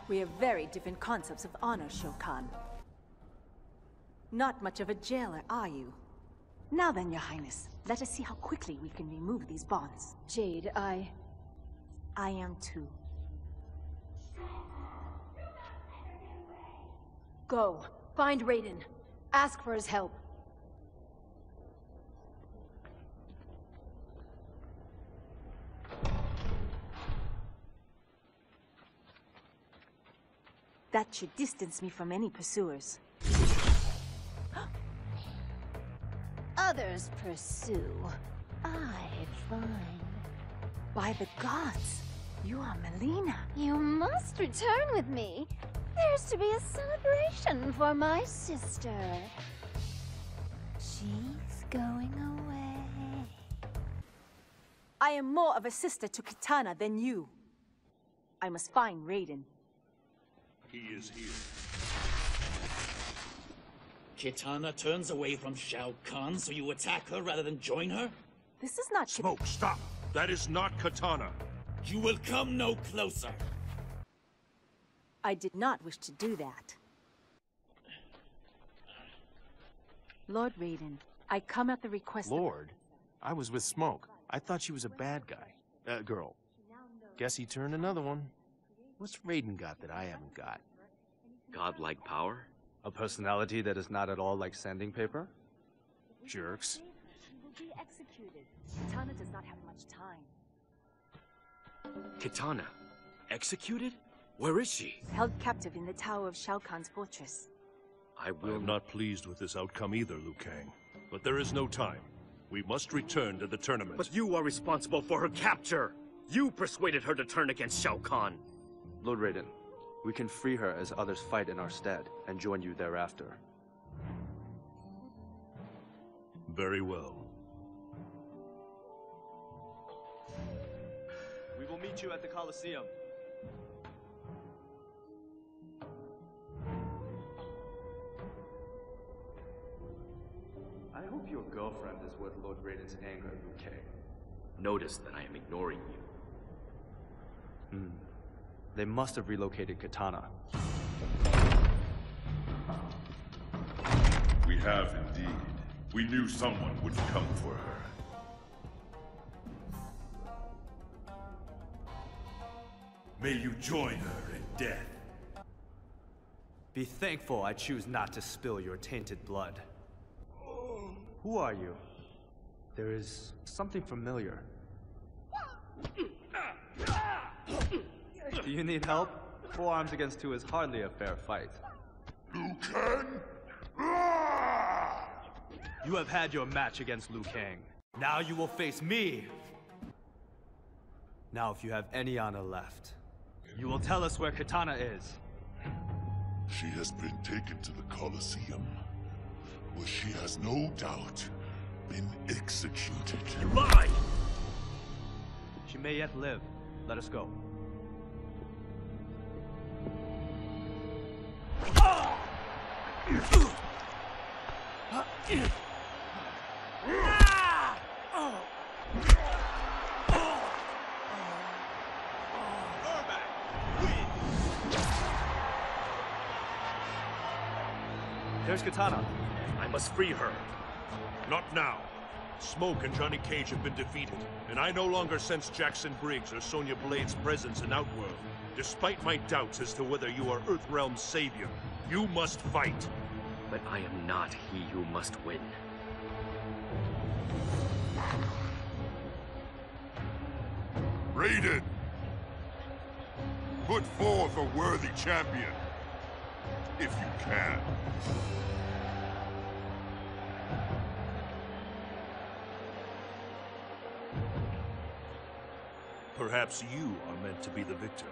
We have very different concepts of honor, Shokan. Not much of a jailer, are you? Now then, Your Highness, let us see how quickly we can remove these bonds. Jade, I... I am too. Go. Find Raiden. Ask for his help. That should distance me from any pursuers. Others pursue. I find. By the gods, you are Mileena. You must return with me. There's to be a celebration for my sister. She's going away. I am more of a sister to Kitana than you. I must find Raiden. He is here. Kitana turns away from Shao Kahn, so you attack her rather than join her? This is not... Smoke, stop! That is not Kitana! You will come no closer! I did not wish to do that. Lord Raiden, I come at the request of... Lord? I was with Smoke. I thought she was a bad guy. Uh, girl. Guess he turned another one. What's Raiden got that I haven't got? Godlike power? A personality that is not at all like sanding paper? Jerks. Will be executed. Kitana does not have much time. Kitana? Executed? Where is she? Held captive in the tower of Shao Kahn's fortress. I will... I am not pleased with this outcome either, Liu Kang. But there is no time. We must return to the tournament. But you are responsible for her capture! You persuaded her to turn against Shao Kahn! Lord Raiden, we can free her as others fight in our stead, and join you thereafter. Very well. We will meet you at the Colosseum. I hope your girlfriend is worth Lord Raiden's anger, Liu Kang. Notice that I am ignoring you. Hmm. They must have relocated Kitana. We have indeed. We knew someone would come for her. May you join her in death. Be thankful I choose not to spill your tainted blood. Who are you? There is something familiar. Do you need help? Four arms against two is hardly a fair fight. Liu Kang? You have had your match against Liu Kang. Now you will face me. Now if you have any honor left, you will tell us where Kitana is. She has been taken to the Colosseum, where she has no doubt been executed. You lie! She may yet live. Let us go. There's Kitana. I must free her. Not now. Smoke and Johnny Cage have been defeated, and I no longer sense Jackson Briggs or Sonya Blade's presence in Outworld. Despite my doubts as to whether you are Earthrealm's savior, you must fight. But I am not he who must win. Raiden! Put forth a worthy champion, if you can. Perhaps you are meant to be the victor.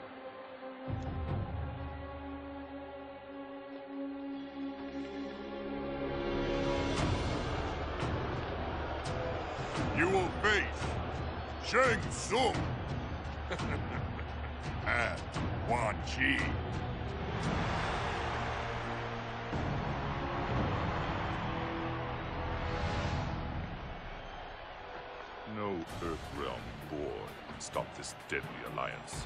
You will face Shang Tsung and Quan Chi. No Earthrealm boy can stop this deadly alliance.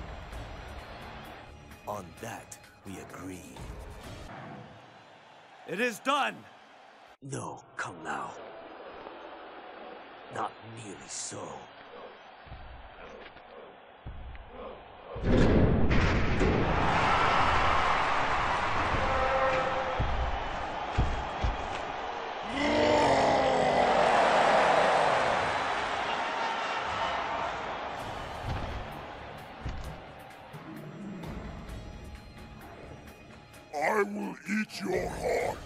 On that, we agree. It is done! No, Kung Lao. Not nearly so. I will eat your heart.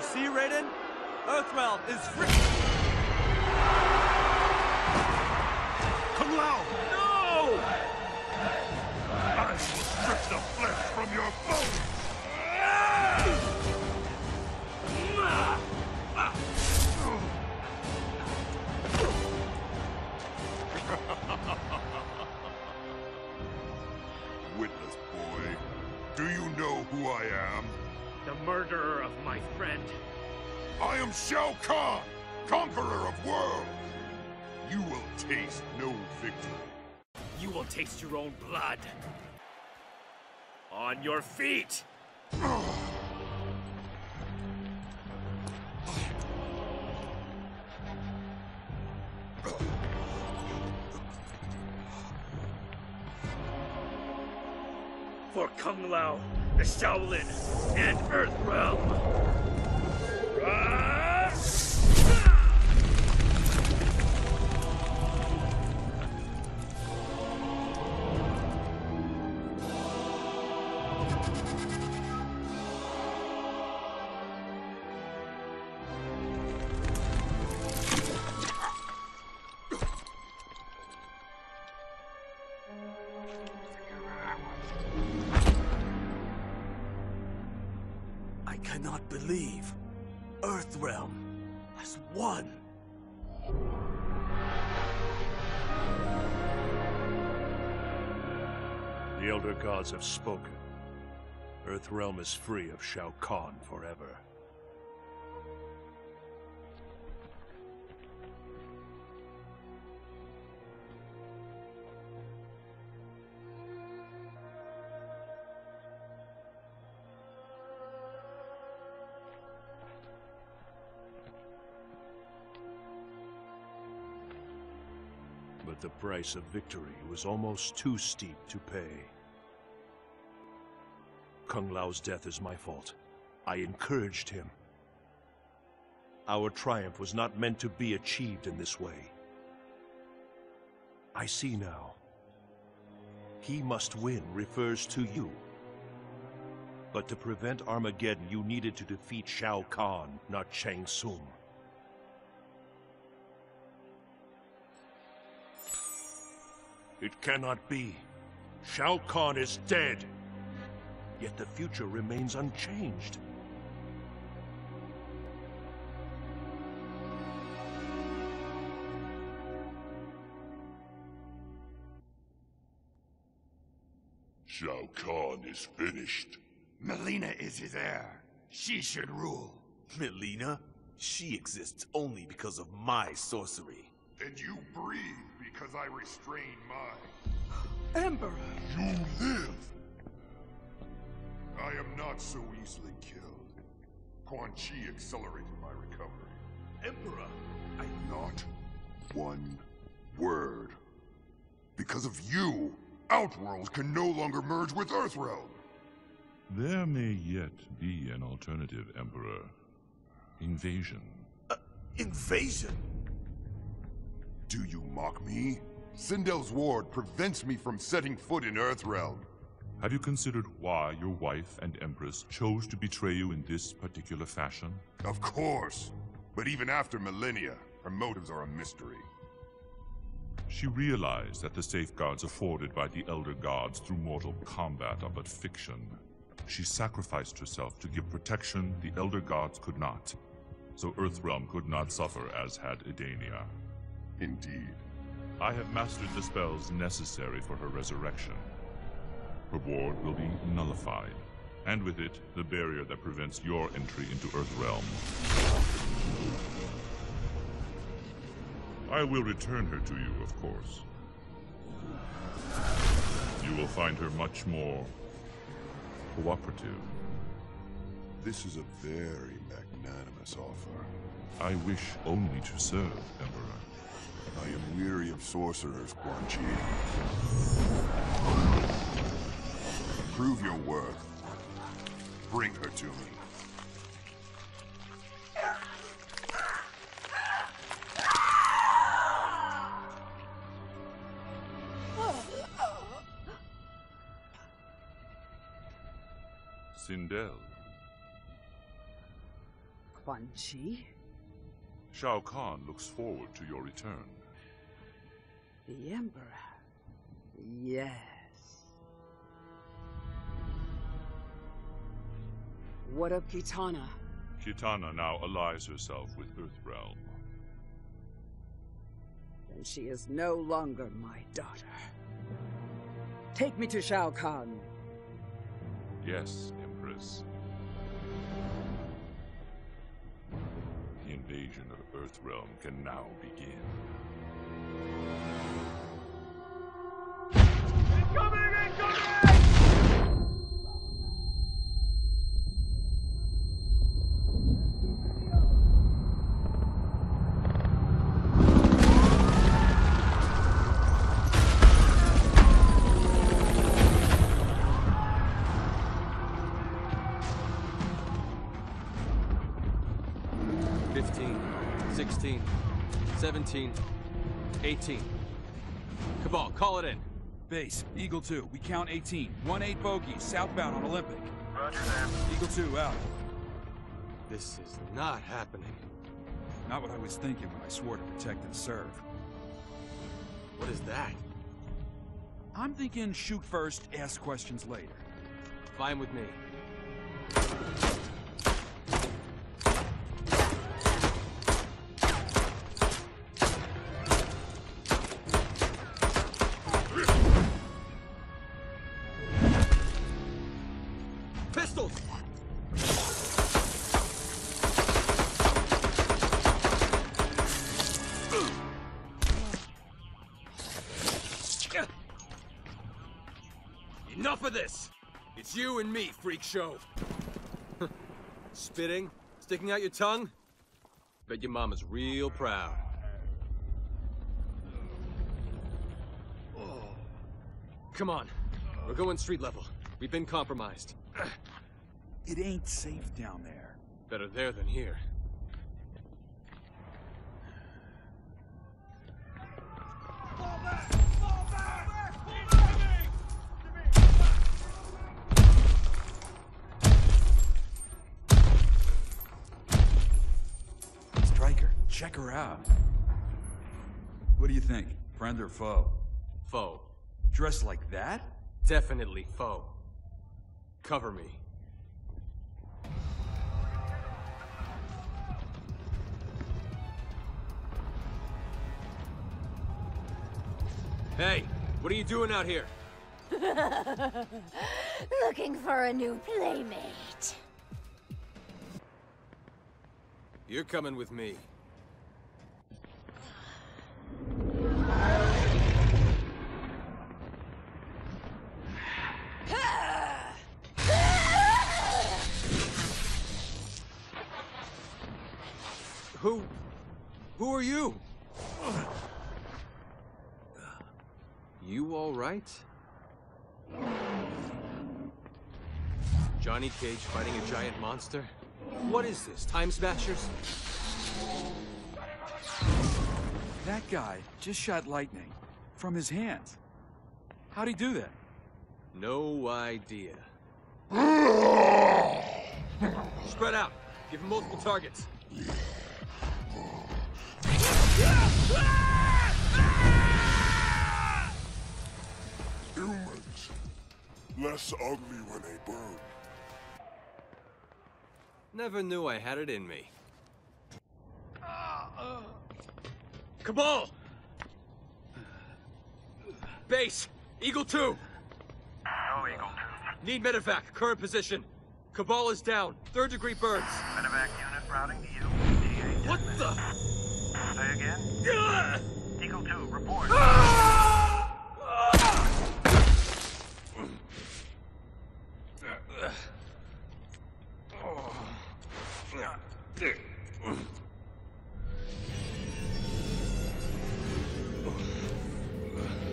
See, Raiden? Earthrealm is free! Kung Lao! No! I will strip the flesh from your bones! Witness, boy. Do you know who I am? The murderer of my friend. I am Shao Kahn, conqueror of worlds. You will taste no victory. You will taste your own blood. On your feet! For Kung Lao, the Shaolin, and Earthrealm. Cannot believe Earthrealm has won. The Elder Gods have spoken. Earthrealm is free of Shao Kahn forever. But the price of victory was almost too steep to pay. Kung Lao's death is my fault. I encouraged him. Our triumph was not meant to be achieved in this way. I see now. He must win refers to you. But to prevent Armageddon, you needed to defeat Shao Kahn, not Shang Tsung. It cannot be. Shao Kahn is dead. Yet the future remains unchanged. Shao Kahn is finished. Mileena is his heir. She should rule. Mileena? She exists only because of my sorcery. And you breathe because I restrain mine. Emperor! You live! I am not so easily killed. Quan Chi accelerated my recovery. Emperor! I... Not one word. Because of you, Outworld can no longer merge with Earthrealm! There may yet be an alternative, Emperor. Invasion. Uh, invasion? Do you mock me? Sindel's ward prevents me from setting foot in Earthrealm. Have you considered why your wife and Empress chose to betray you in this particular fashion? Of course. But even after millennia, her motives are a mystery. She realized that the safeguards afforded by the Elder Gods through Mortal Kombat are but fiction. She sacrificed herself to give protection the Elder Gods could not, so Earthrealm could not suffer as had Edania. Indeed. I have mastered the spells necessary for her resurrection. Her ward will be nullified, and with it, the barrier that prevents your entry into Earthrealm. I will return her to you, of course. You will find her much more cooperative. This is a very magnanimous offer. I wish only to serve, Emperor. I am weary of sorcerers, Quan Chi. Prove your worth. Bring her to me. Sindel. Quan Chi? Shao Kahn looks forward to your return. The Emperor. Yes. What of Kitana? Kitana now allies herself with Earthrealm. Then she is no longer my daughter. Take me to Shao Kahn. Yes. The invasion of Earthrealm can now begin. Incoming! seventeen, eighteen. Kabal, call it in. Base, Eagle two, we count eighteen. one eight bogeys, southbound on Olympic. Roger that. Eagle two, out. This is not happening. Not what I was thinking when I swore to protect and serve. What is that? I'm thinking shoot first, ask questions later. Fine with me. You and me, freak show. Spitting? Sticking out your tongue? Bet your mama's real proud. Oh. Come on. We're going street level. We've been compromised. It ain't safe down there. Better there than here. Check her out. What do you think? Friend or foe? Foe. Dressed like that? Definitely foe. Cover me. Hey, what are you doing out here? Looking for a new playmate. You're coming with me. Who... who are you? You all right? Johnny Cage fighting a giant monster? What is this, Time Smashers? That guy just shot lightning from his hands. How'd he do that? No idea. Spread out. Give him multiple targets. Humans. Less ugly when they burn. Never knew I had it in me. Kabal! Base! Eagle two! No Eagle two. Need medevac. Current position. Kabal is down. Third degree burns. Medevac unit routing to you. What the? Say again? Uh! Eagle two, report. Uh! Uh!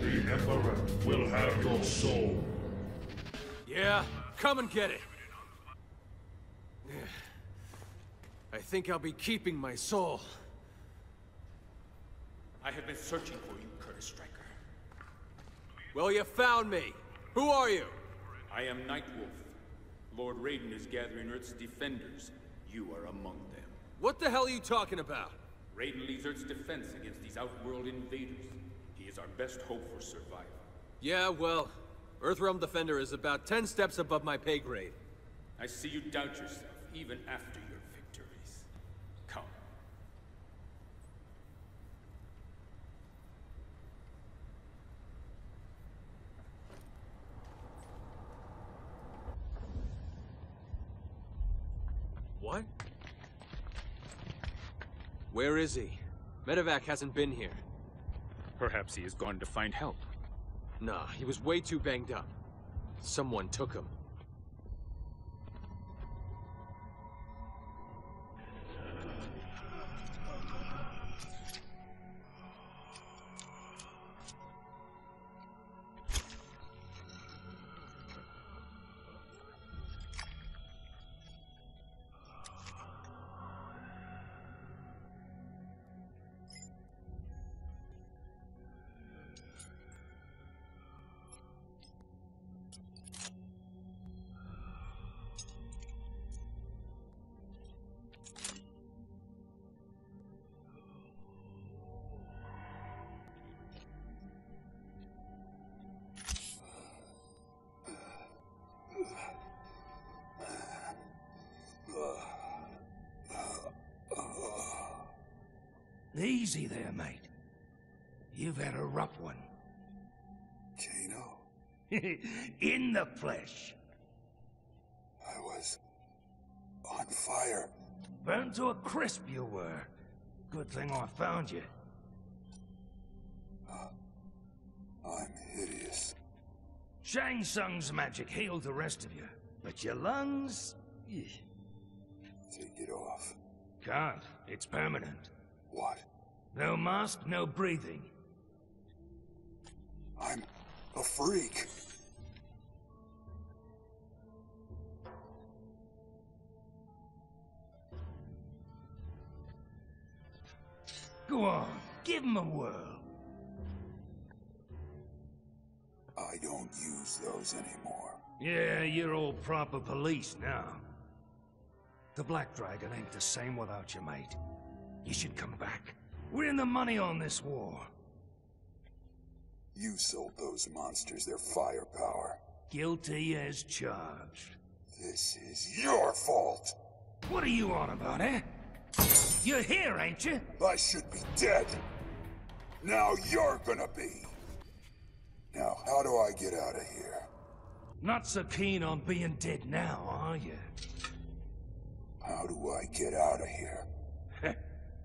The Emperor will have your soul. Yeah, come and get it. I think I'll be keeping my soul. I have been searching for you, Curtis Stryker. Well, you found me. Who are you? I am Nightwolf. Lord Raiden is gathering Earth's defenders. You are among them. What the hell are you talking about? Raiden leads Earth's defense against these Outworld invaders. He is our best hope for survival. Yeah, well, Earthrealm Defender is about ten steps above my pay grade. I see you doubt yourself, even after your victories. Come. What? Where is he? Medevac hasn't been here. Perhaps he has gone to find help. Nah, he was way too banged up. Someone took him. Easy there, mate. You've had a rough one. Kano? In the flesh. I was... on fire. Burned to a crisp you were. Good thing I found you. Uh, I'm hideous. Shang Tsung's magic healed the rest of you. But your lungs... Ugh. Take it off. Can't. It's permanent. What? No mask, no breathing. I'm a freak. Go on, give him a whirl. I don't use those anymore. Yeah, you're all proper police now. The Black Dragon ain't the same without you, mate. You should come back. We're in the money on this war. You sold those monsters their firepower. Guilty as charged. This is your fault! What are you on about, eh? You're here, ain't you? I should be dead. Now you're gonna be. Now, how do I get out of here? Not so keen on being dead now, are you? How do I get out of here?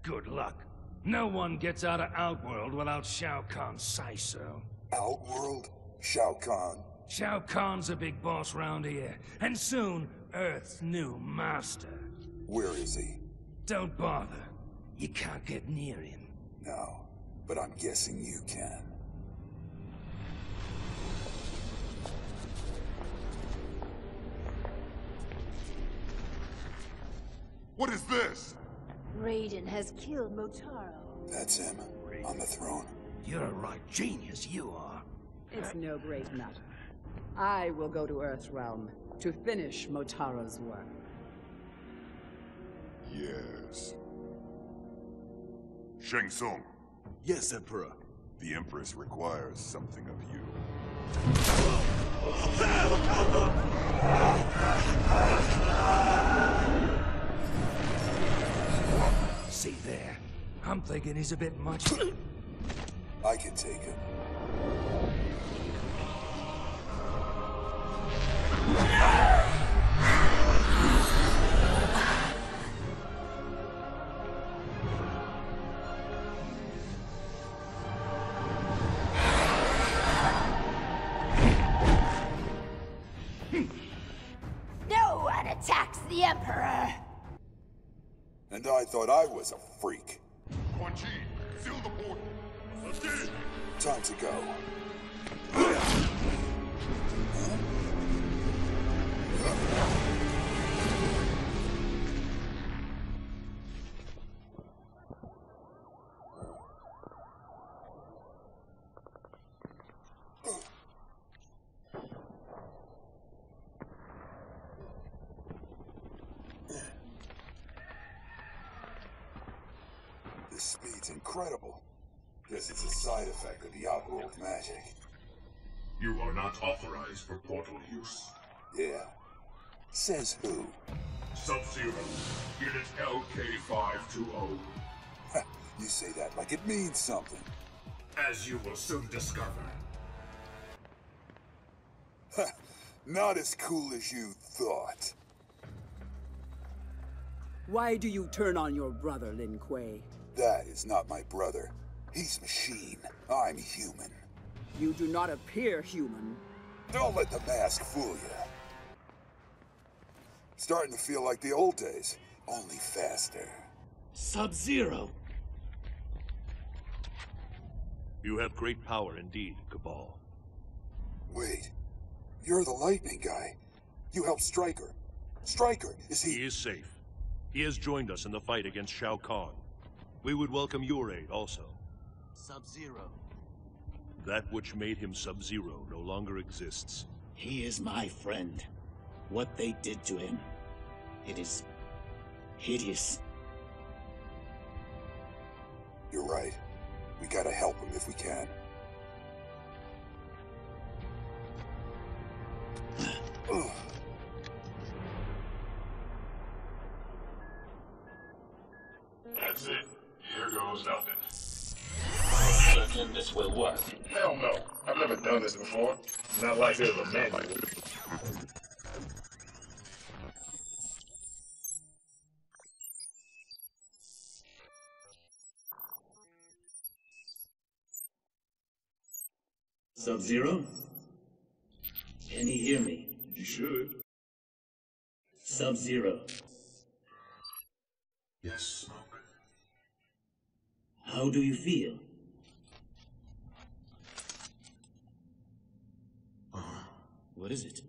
Good luck. No one gets out of Outworld without Shao Kahn say so. Outworld? Shao Kahn? Shao Kahn's a big boss round here, and soon, Earth's new master. Where is he? Don't bother. You can't get near him. No, but I'm guessing you can. What is this? Raiden has killed Motaro. That's him, on the throne. You're a right genius, you are. It's no great matter. I will go to Earthrealm to finish Motaro's work. Yes. Shang Tsung. Yes, Emperor. The Empress requires something of you. See there, I'm thinking he's a bit much. I can take him. No one attacks the Emperor! And I thought I was a freak. Quan Chi, seal the port. Time to go. The speed's incredible. Guess it's a side effect of the Outworld magic. You are not authorized for portal use. Yeah. Says who? Sub-Zero. Unit L K five two zero. You say that like it means something. As you will soon discover. Not as cool as you thought. Why do you turn on your brother, Lin Kuei? That is not my brother. He's machine. I'm human. You do not appear human. Don't let the mask fool you. Starting to feel like the old days, only faster. Sub-Zero! You have great power indeed, Kabal. Wait. You're the lightning guy. You helped Stryker. Stryker, is he- He is safe. He has joined us in the fight against Shao Kahn. We would welcome your aid also. Sub-Zero. That which made him Sub-Zero no longer exists. He is my friend. What they did to him, it is hideous. You're right. We gotta help him if we can. Ugh. That's it. Here goes nothing. I'm certain this will work. Hell no. I've never done this before. Not like there's a manual. Sub-Zero? Can you hear me? You should. Sub-Zero. Yes, Smoke. How do you feel? Uh, what is it?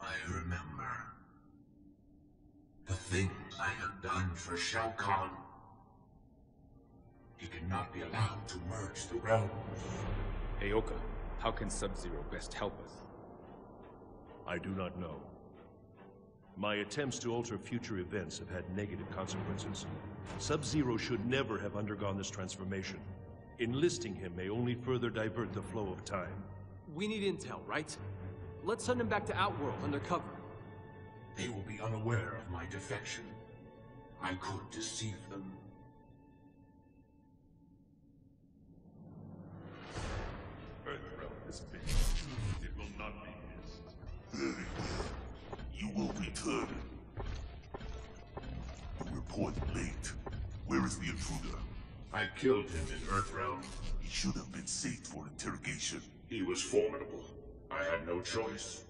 I remember the things I have done for Shao Kahn. He cannot be allowed to merge the realms. Aoka, how can Sub-Zero best help us? I do not know. My attempts to alter future events have had negative consequences. Sub-Zero should never have undergone this transformation. Enlisting him may only further divert the flow of time. We need intel, right? Let's send him back to Outworld undercover. They will be unaware of my defection. I could deceive them. Earthrealm is finished. It will not be missed. You will return. You report late. Where is the intruder? I killed him in Earthrealm. He should have been saved for interrogation. He was formidable. I had no choice.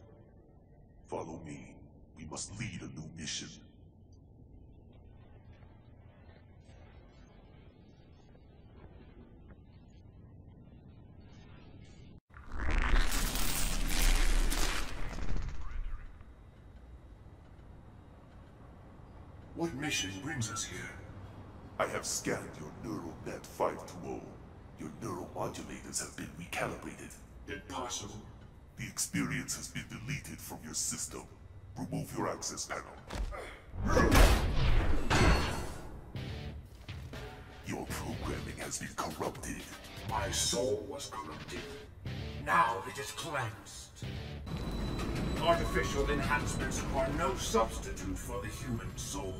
Follow me. We must lead a new mission. What mission brings us here? I have scanned your neural net five two zero. Your neuromodulators have been recalibrated. Impossible. The experience has been deleted from your system. Remove your access panel. Your programming has been corrupted. My soul was corrupted. Now it is cleansed. Artificial enhancements are no substitute for the human soul.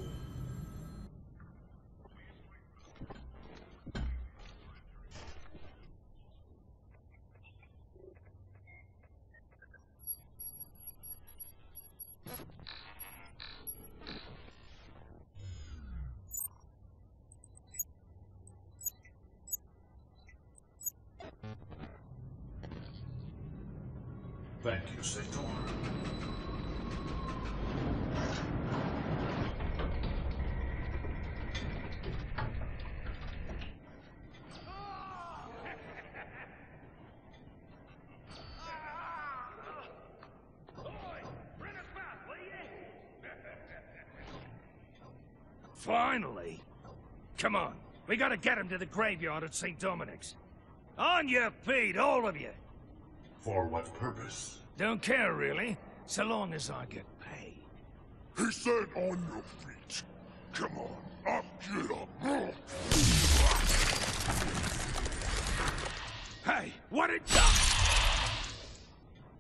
Thank you, Sator. Finally! Come on, we gotta get him to the graveyard at Saint Dominic's. On your feet, all of you! For what purpose? Don't care, really, so long as I get paid. He said on your feet. Come on, up, get up. Hey, what did you...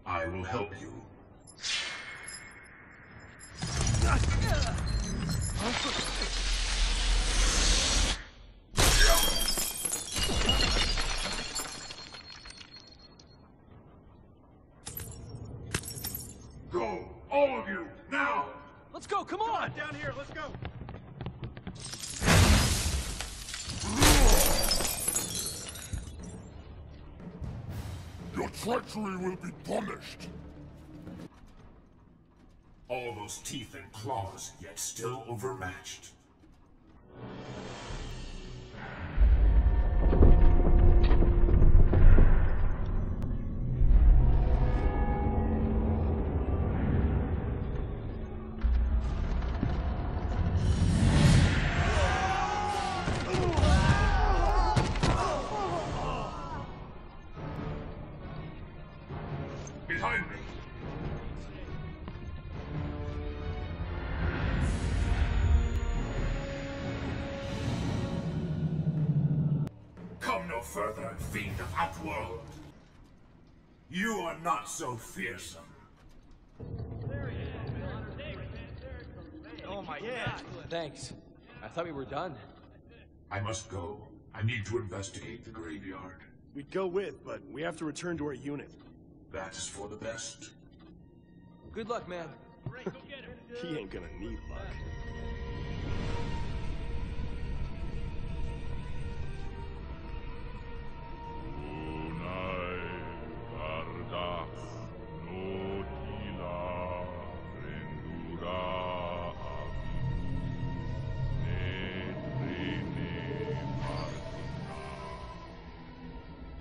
I will help you. Go, all of you, now! Let's go, come on! Come on down here, let's go! Your treachery will be punished! All those teeth and claws, yet still overmatched. Behind me! Come no further, fiend of Outworld! You are not so fearsome. Oh my god! Thanks. I thought we were done. I must go. I need to investigate the graveyard. We'd go with, but we have to return to our unit. That is for the best. Good luck, man. He ain't gonna need luck.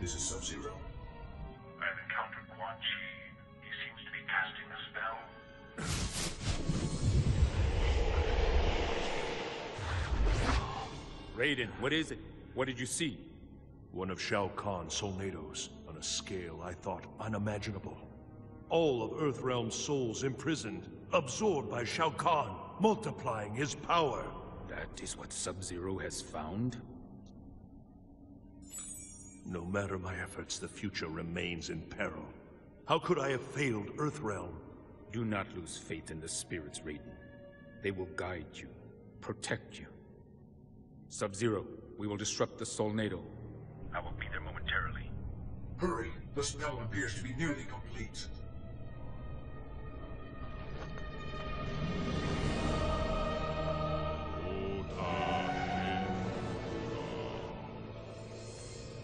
This is Sub-Zero. I've encountered Quan Chi. He seems to be casting a spell. Raiden, what is it? What did you see? One of Shao Kahn's solnados, on a scale I thought unimaginable. All of Earthrealm's souls imprisoned, absorbed by Shao Kahn, multiplying his power. That is what Sub-Zero has found? No matter my efforts, the future remains in peril. How could I have failed Earthrealm? Do not lose faith in the spirits, Raiden. They will guide you, protect you. Sub-Zero, we will disrupt the Solnado. I will be there momentarily. Hurry! The spell appears to be nearly complete.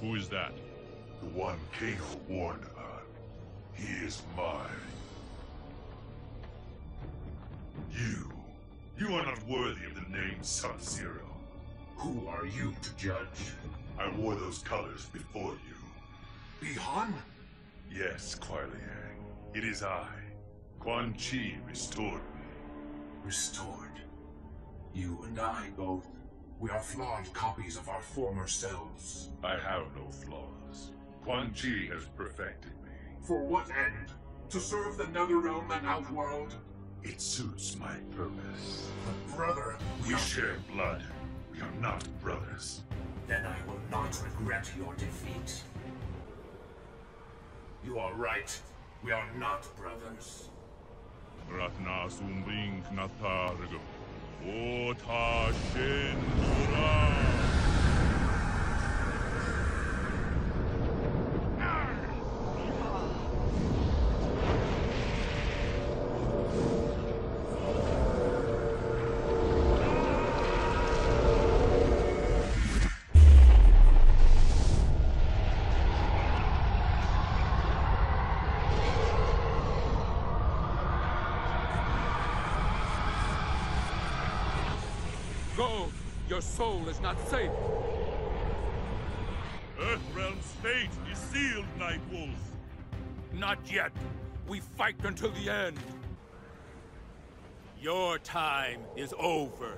Who is that? The one Kano warned about. He is mine. You. You are not worthy of the name Sub-Zero. Who are you to judge? I wore those colors before you. Bihan? Yes, Kuai Liang. It is I. Quan Chi restored me. Restored? You and I both. We are flawed copies of our former selves. I have no flaws. Quan Chi has perfected me. For what end? To serve the Netherrealm and Outworld? It suits my purpose. But brother, we, we are... share blood. We are not brothers. Then I will not regret your defeat. You are right. We are not brothers. Ratnas umbring knatargo. Ota Shin Mura! Your soul is not safe. Earthrealm's fate is sealed, Nightwolf. Not yet. We fight until the end. Your time is over.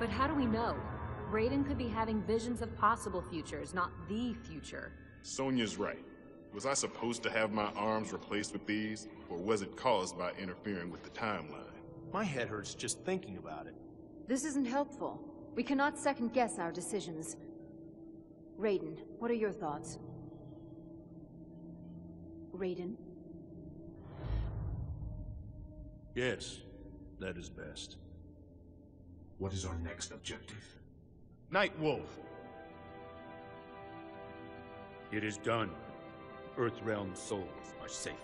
But how do we know? Raiden could be having visions of possible futures, not the future. Sonya's right. Was I supposed to have my arms replaced with these, or was it caused by interfering with the timeline? My head hurts just thinking about it. This isn't helpful. We cannot second-guess our decisions. Raiden, what are your thoughts? Raiden? Yes, that is best. What is our next objective? Nightwolf! It is done. Earthrealm souls are safe.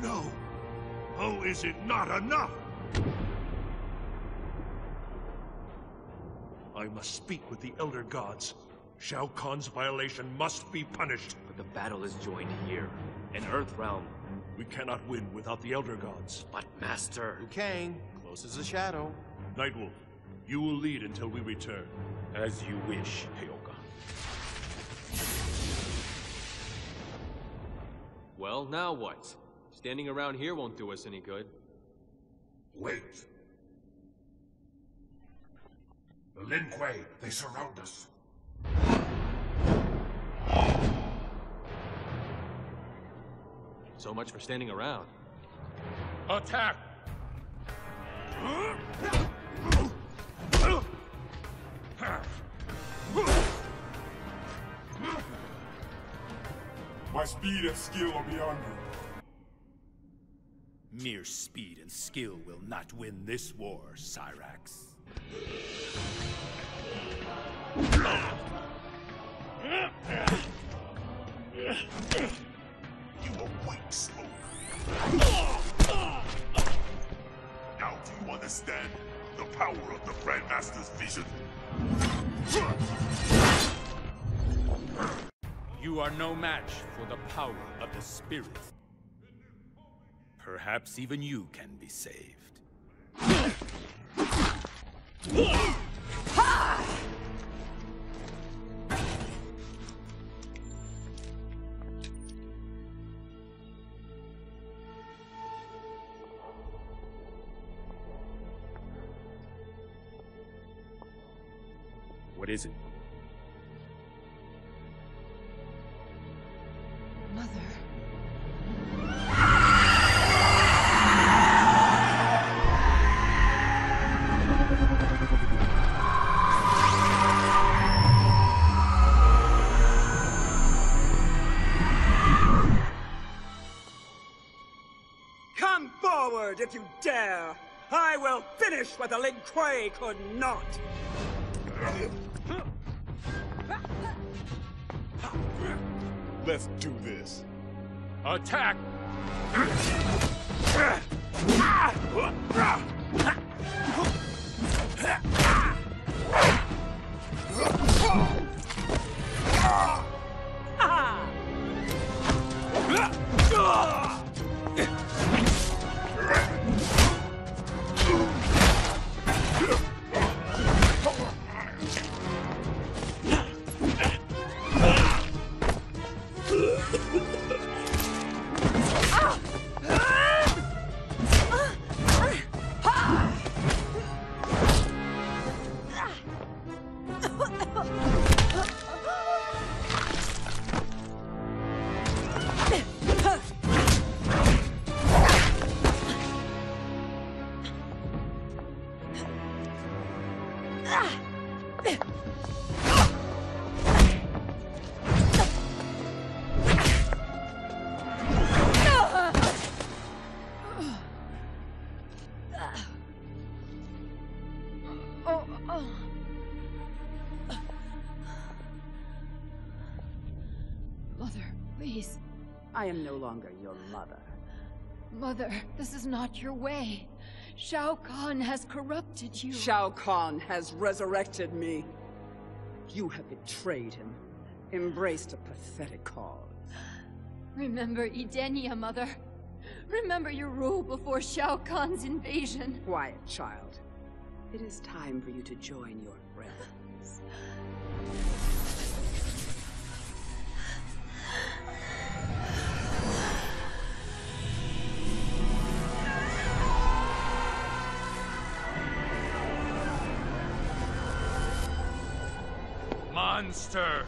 No! Oh, is it not enough? I must speak with the Elder Gods. Shao Kahn's violation must be punished. But the battle is joined here, in Earthrealm. We cannot win without the Elder Gods. But, Master... Liu Kang, close as a shadow. Nightwolf, you will lead until we return. As you wish, Shokan. Well, now what? Standing around here won't do us any good. Wait. Lin Kuei, they surround us. So much for standing around. Attack! My speed and skill are beyond you. Mere speed and skill will not win this war, Cyrax. You awake, Smoke. Now do you understand the power of the Grandmaster's vision? You are no match for the power of the Spirit. Perhaps even you can be saved. What is it? Mother. Come forward if you dare! I will finish what the Lin Kuei could not! Let's do this. Attack! I am no longer your mother. Mother, this is not your way. Shao Kahn has corrupted you. Shao Kahn has resurrected me. You have betrayed him, embraced a pathetic cause. Remember Edenia, Mother. Remember your rule before Shao Kahn's invasion. Quiet, child. It is time for you to join your friends. Monster!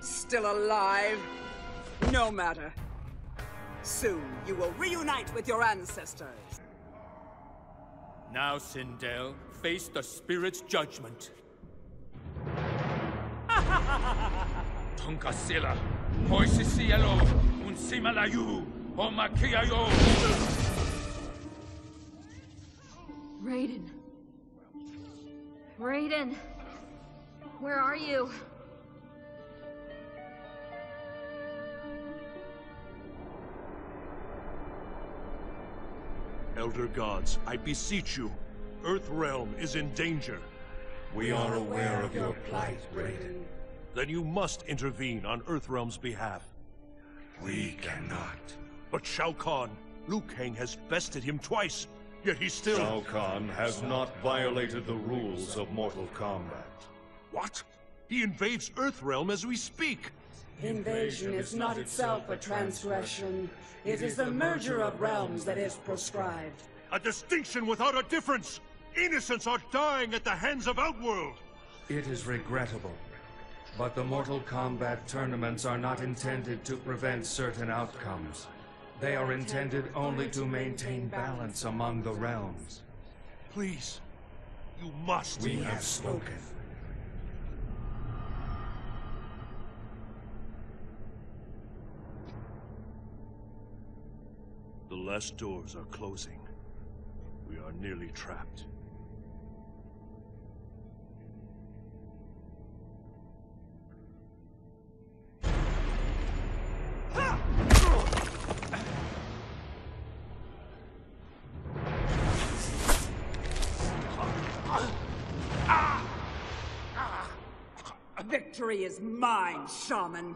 Still alive? No matter. Soon you will reunite with your ancestors. Now, Sindel, face the Spirit's judgment. Tonkasila, hoise cielo, unsimalayu, omakiayo! Raiden. Raiden, where are you? Elder Gods, I beseech you, Earthrealm is in danger. We are aware of your plight, Raiden. Then you must intervene on Earthrealm's behalf. We cannot. But Shao Kahn, Liu Kang has bested him twice. Yet he still... Shao Kahn has not violated the rules of Mortal Kombat. What? He invades Earthrealm as we speak! Invasion is not itself a transgression. It is the merger of realms that is proscribed. A distinction without a difference! Innocents are dying at the hands of Outworld! It is regrettable, but the Mortal Kombat tournaments are not intended to prevent certain outcomes. They are intended only to maintain balance among the realms. Please, you must. We have spoken. The last doors are closing. We are nearly trapped. Victory is mine, shaman.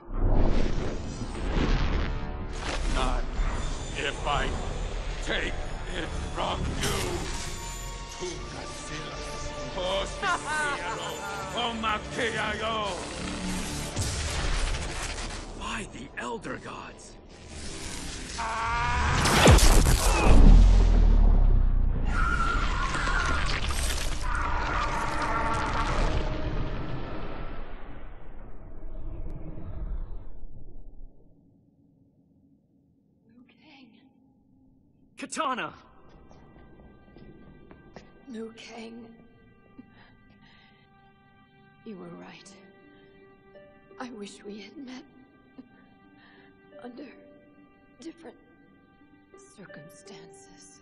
Not if I take it from you. Tu Casillas, Os Cielo, Omakiayo. By the Elder Gods. Ah! Kitana! Liu Kang... You were right. I wish we had met... under... different... circumstances.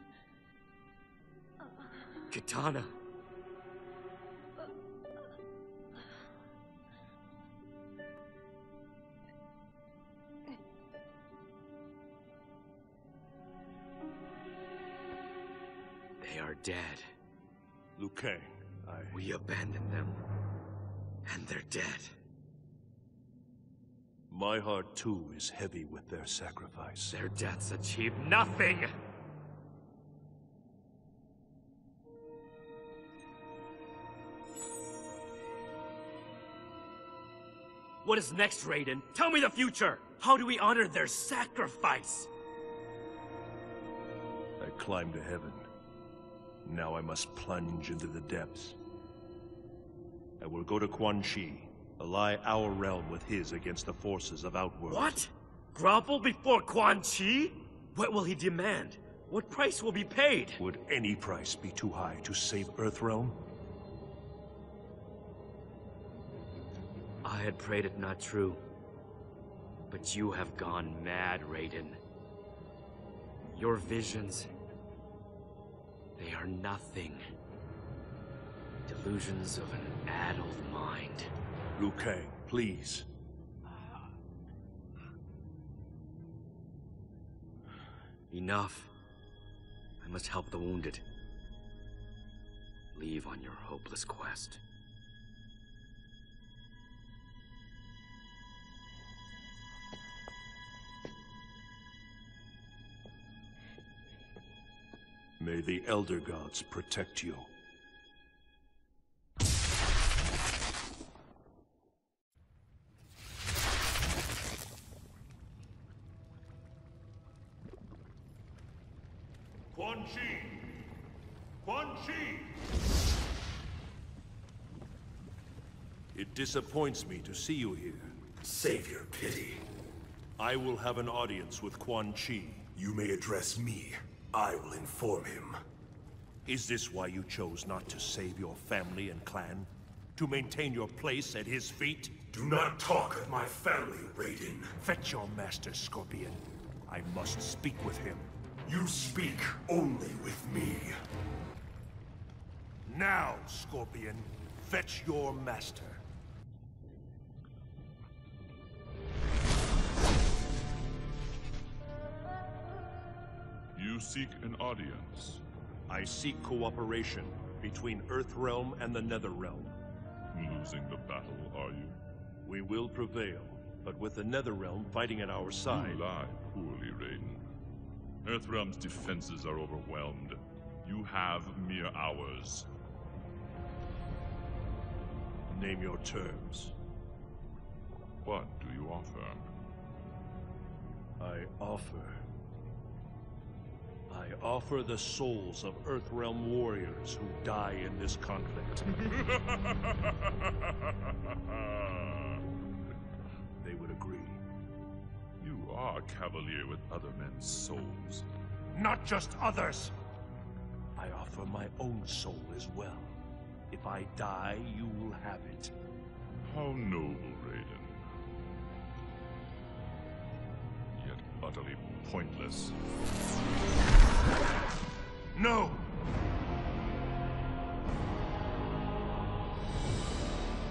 Kitana! Dead. Liu Kang, I... We abandoned them, and they're dead. My heart, too, is heavy with their sacrifice. Their deaths achieve nothing! What is next, Raiden? Tell me the future! How do we honor their sacrifice? I climbed to heaven. Now I must plunge into the depths. I will go to Quan Chi, ally our realm with his against the forces of Outworld. What? Grovel before Quan Chi? What will he demand? What price will be paid? Would any price be too high to save Earthrealm? I had prayed it not true. But you have gone mad, Raiden. Your visions... they are nothing. Delusions of an addled mind. Liu Kang, please. Enough. I must help the wounded. Leave on your hopeless quest. May the Elder Gods protect you. Quan Chi! Quan Chi! It disappoints me to see you here. Save your pity. I will have an audience with Quan Chi. You may address me. I will inform him. Is this why you chose not to save your family and clan? To maintain your place at his feet? Do not talk of my family, Raiden. Fetch your master, Scorpion. I must speak with him. You speak only with me. Now, Scorpion, fetch your master. You seek an audience. I seek cooperation between Earthrealm and the Netherrealm. Losing the battle, are you? We will prevail, but with the Netherrealm fighting at our side... You lie poorly, Raiden. Earthrealm's defenses are overwhelmed. You have mere hours. Name your terms. What do you offer? I offer... I offer the souls of Earthrealm warriors who die in this conflict. They would agree. You are cavalier with other men's souls. Not just others! I offer my own soul as well. If I die, you will have it. How noble, Raiden. Yet utterly pointless. No!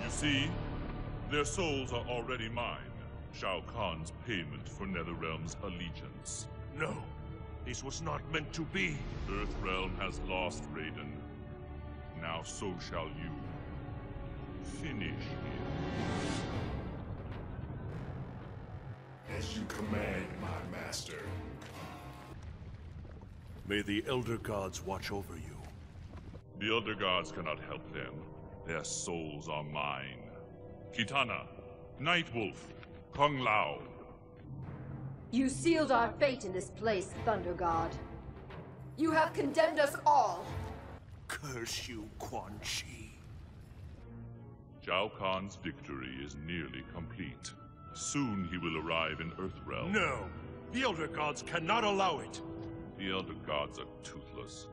You see? Their souls are already mine. Shao Kahn's payment for Netherrealm's allegiance. No! This was not meant to be. Earthrealm has lost, Raiden. Now so shall you. Finish him. As you command, my master. May the Elder Gods watch over you. The Elder Gods cannot help them. Their souls are mine. Kitana, Nightwolf, Kung Lao. You sealed our fate in this place, Thunder God. You have condemned us all. Curse you, Quan Chi. Shao Kahn's victory is nearly complete. Soon he will arrive in Earthrealm. No! The Elder Gods cannot allow it! The Elder Gods are toothless.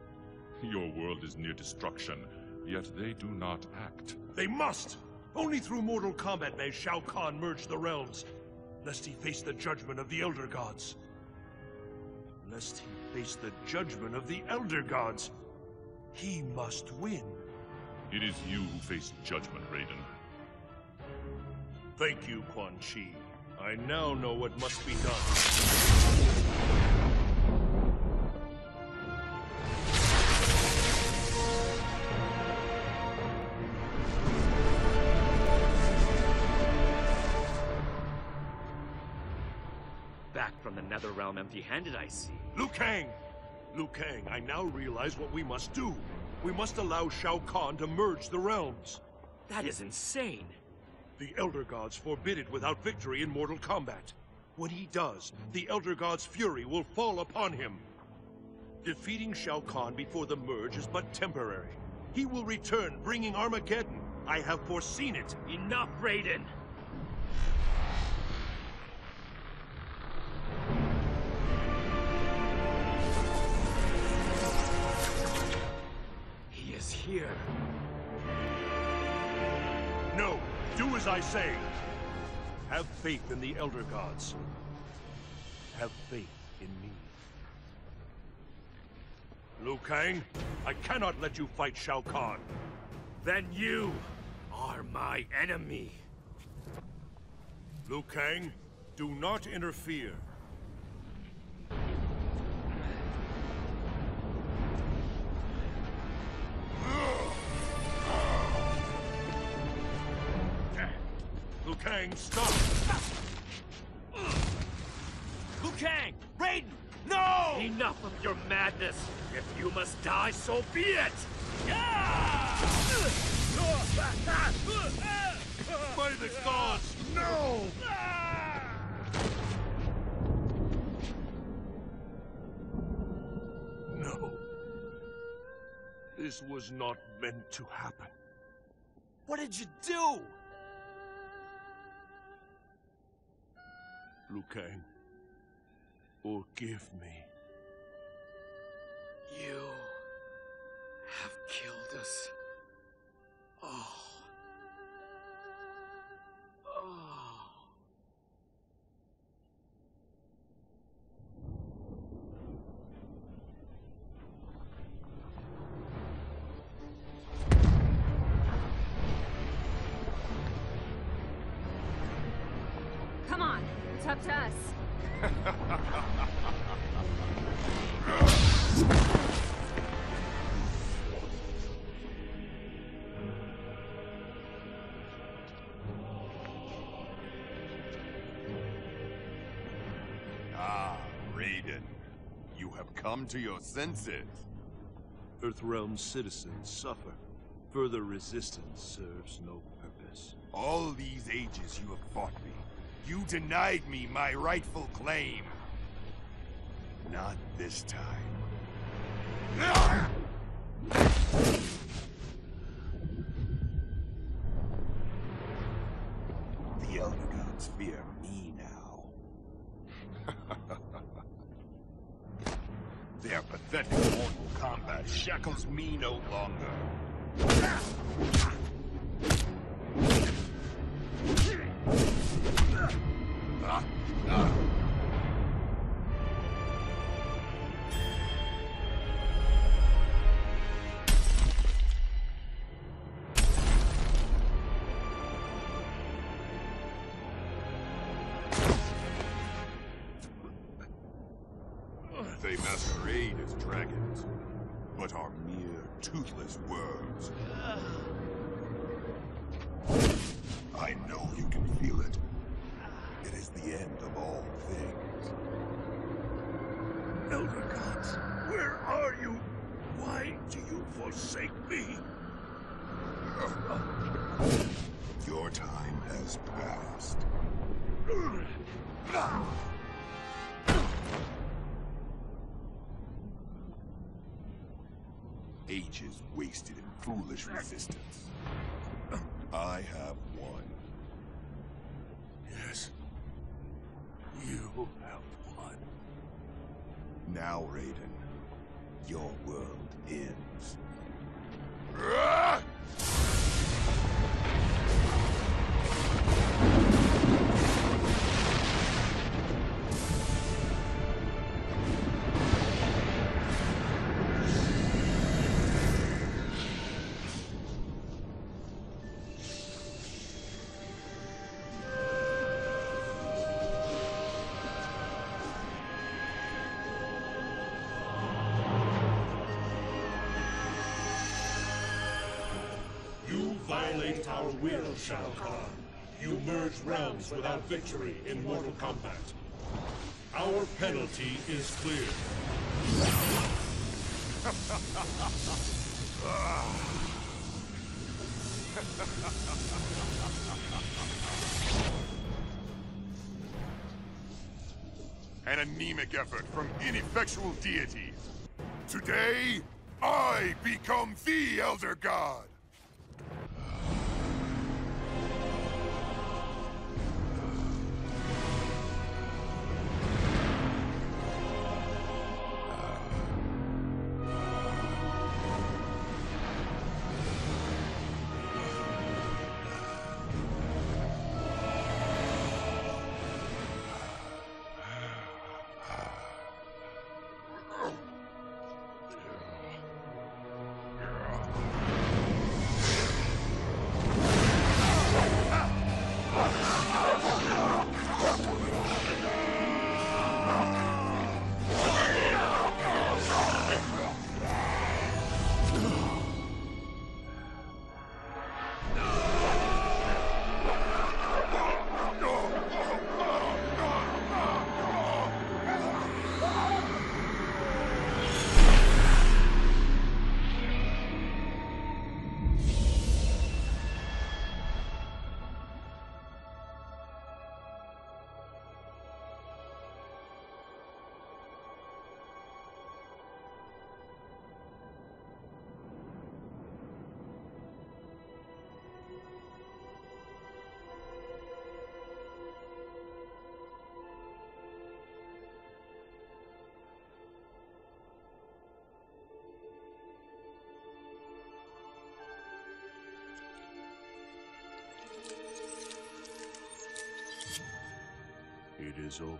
Your world is near destruction, yet they do not act. They must! Only through Mortal Kombat may Shao Kahn merge the realms. Lest he face the judgment of the Elder Gods. Lest he face the judgment of the Elder Gods. He must win. It is you who face judgment, Raiden. Thank you, Quan Chi. I now know what must be done. From the Netherrealm empty-handed, I see. Liu Kang! Liu Kang, I now realize what we must do. We must allow Shao Kahn to merge the realms. That is insane. The Elder Gods forbid it without victory in Mortal Kombat. When he does, the Elder Gods' fury will fall upon him. Defeating Shao Kahn before the merge is but temporary. He will return, bringing Armageddon. I have foreseen it. Enough, Raiden! Here. No, do as I say. Have faith in the Elder Gods. Have faith in me. Liu Kang, I cannot let you fight Shao Kahn. Then you are my enemy. Liu Kang, do not interfere. Liu Kang, stop! Liu Kang! Raiden! No! Enough of your madness! If you must die, so be it! By the gods, no! No. This was not meant to happen. What did you do? Liu Kang, forgive me. You have killed us. Oh. Oh. Come on. It's up to us. Ah, Raiden. You have come to your senses. Earthrealm's citizens suffer. Further resistance serves no purpose. All these ages you have fought me. You denied me my rightful claim. Not this time. The Elder Gods fear me now. Their pathetic Mortal Kombat shackles me no longer. They masquerade as dragons, but are mere toothless worms. I know you can feel it. It is the end of all things. Elder Gods, where are you? Why do you forsake me? Your time has passed. Ages wasted in foolish resistance. I have won. Yes. You have won. Now, Raiden, your world ends. Our will, Shao Kahn. You merge realms without victory in Mortal Kombat. Our penalty is clear. An anemic effort from ineffectual deities. Today, I become the Elder God. It is over.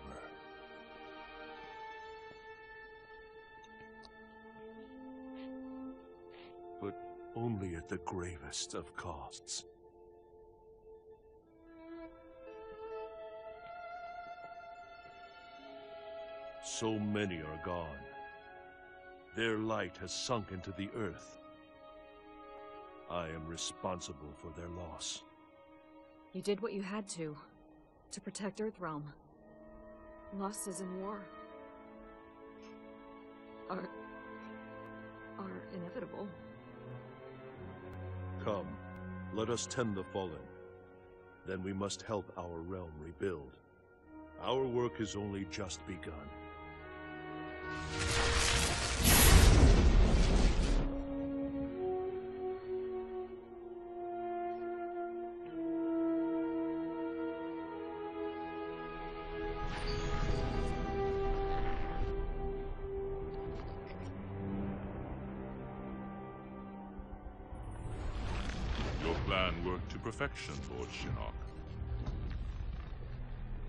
But only at the gravest of costs. So many are gone. Their light has sunk into the earth. I am responsible for their loss. You did what you had to, to protect Earthrealm. Losses in war are... are inevitable. Come, let us tend the fallen. Then we must help our realm rebuild. Our work is only just begun. perfection, Lord Shinnok.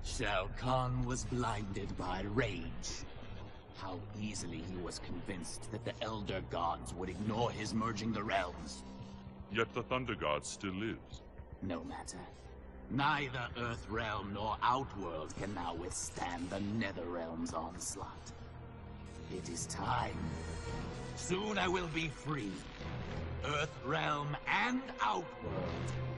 Shao Kahn was blinded by rage. How easily he was convinced that the Elder Gods would ignore his merging the realms. Yet the Thunder God still lives. No matter. Neither Earthrealm nor Outworld can now withstand the Netherrealm's onslaught. It is time. Soon I will be free. Earthrealm and Outworld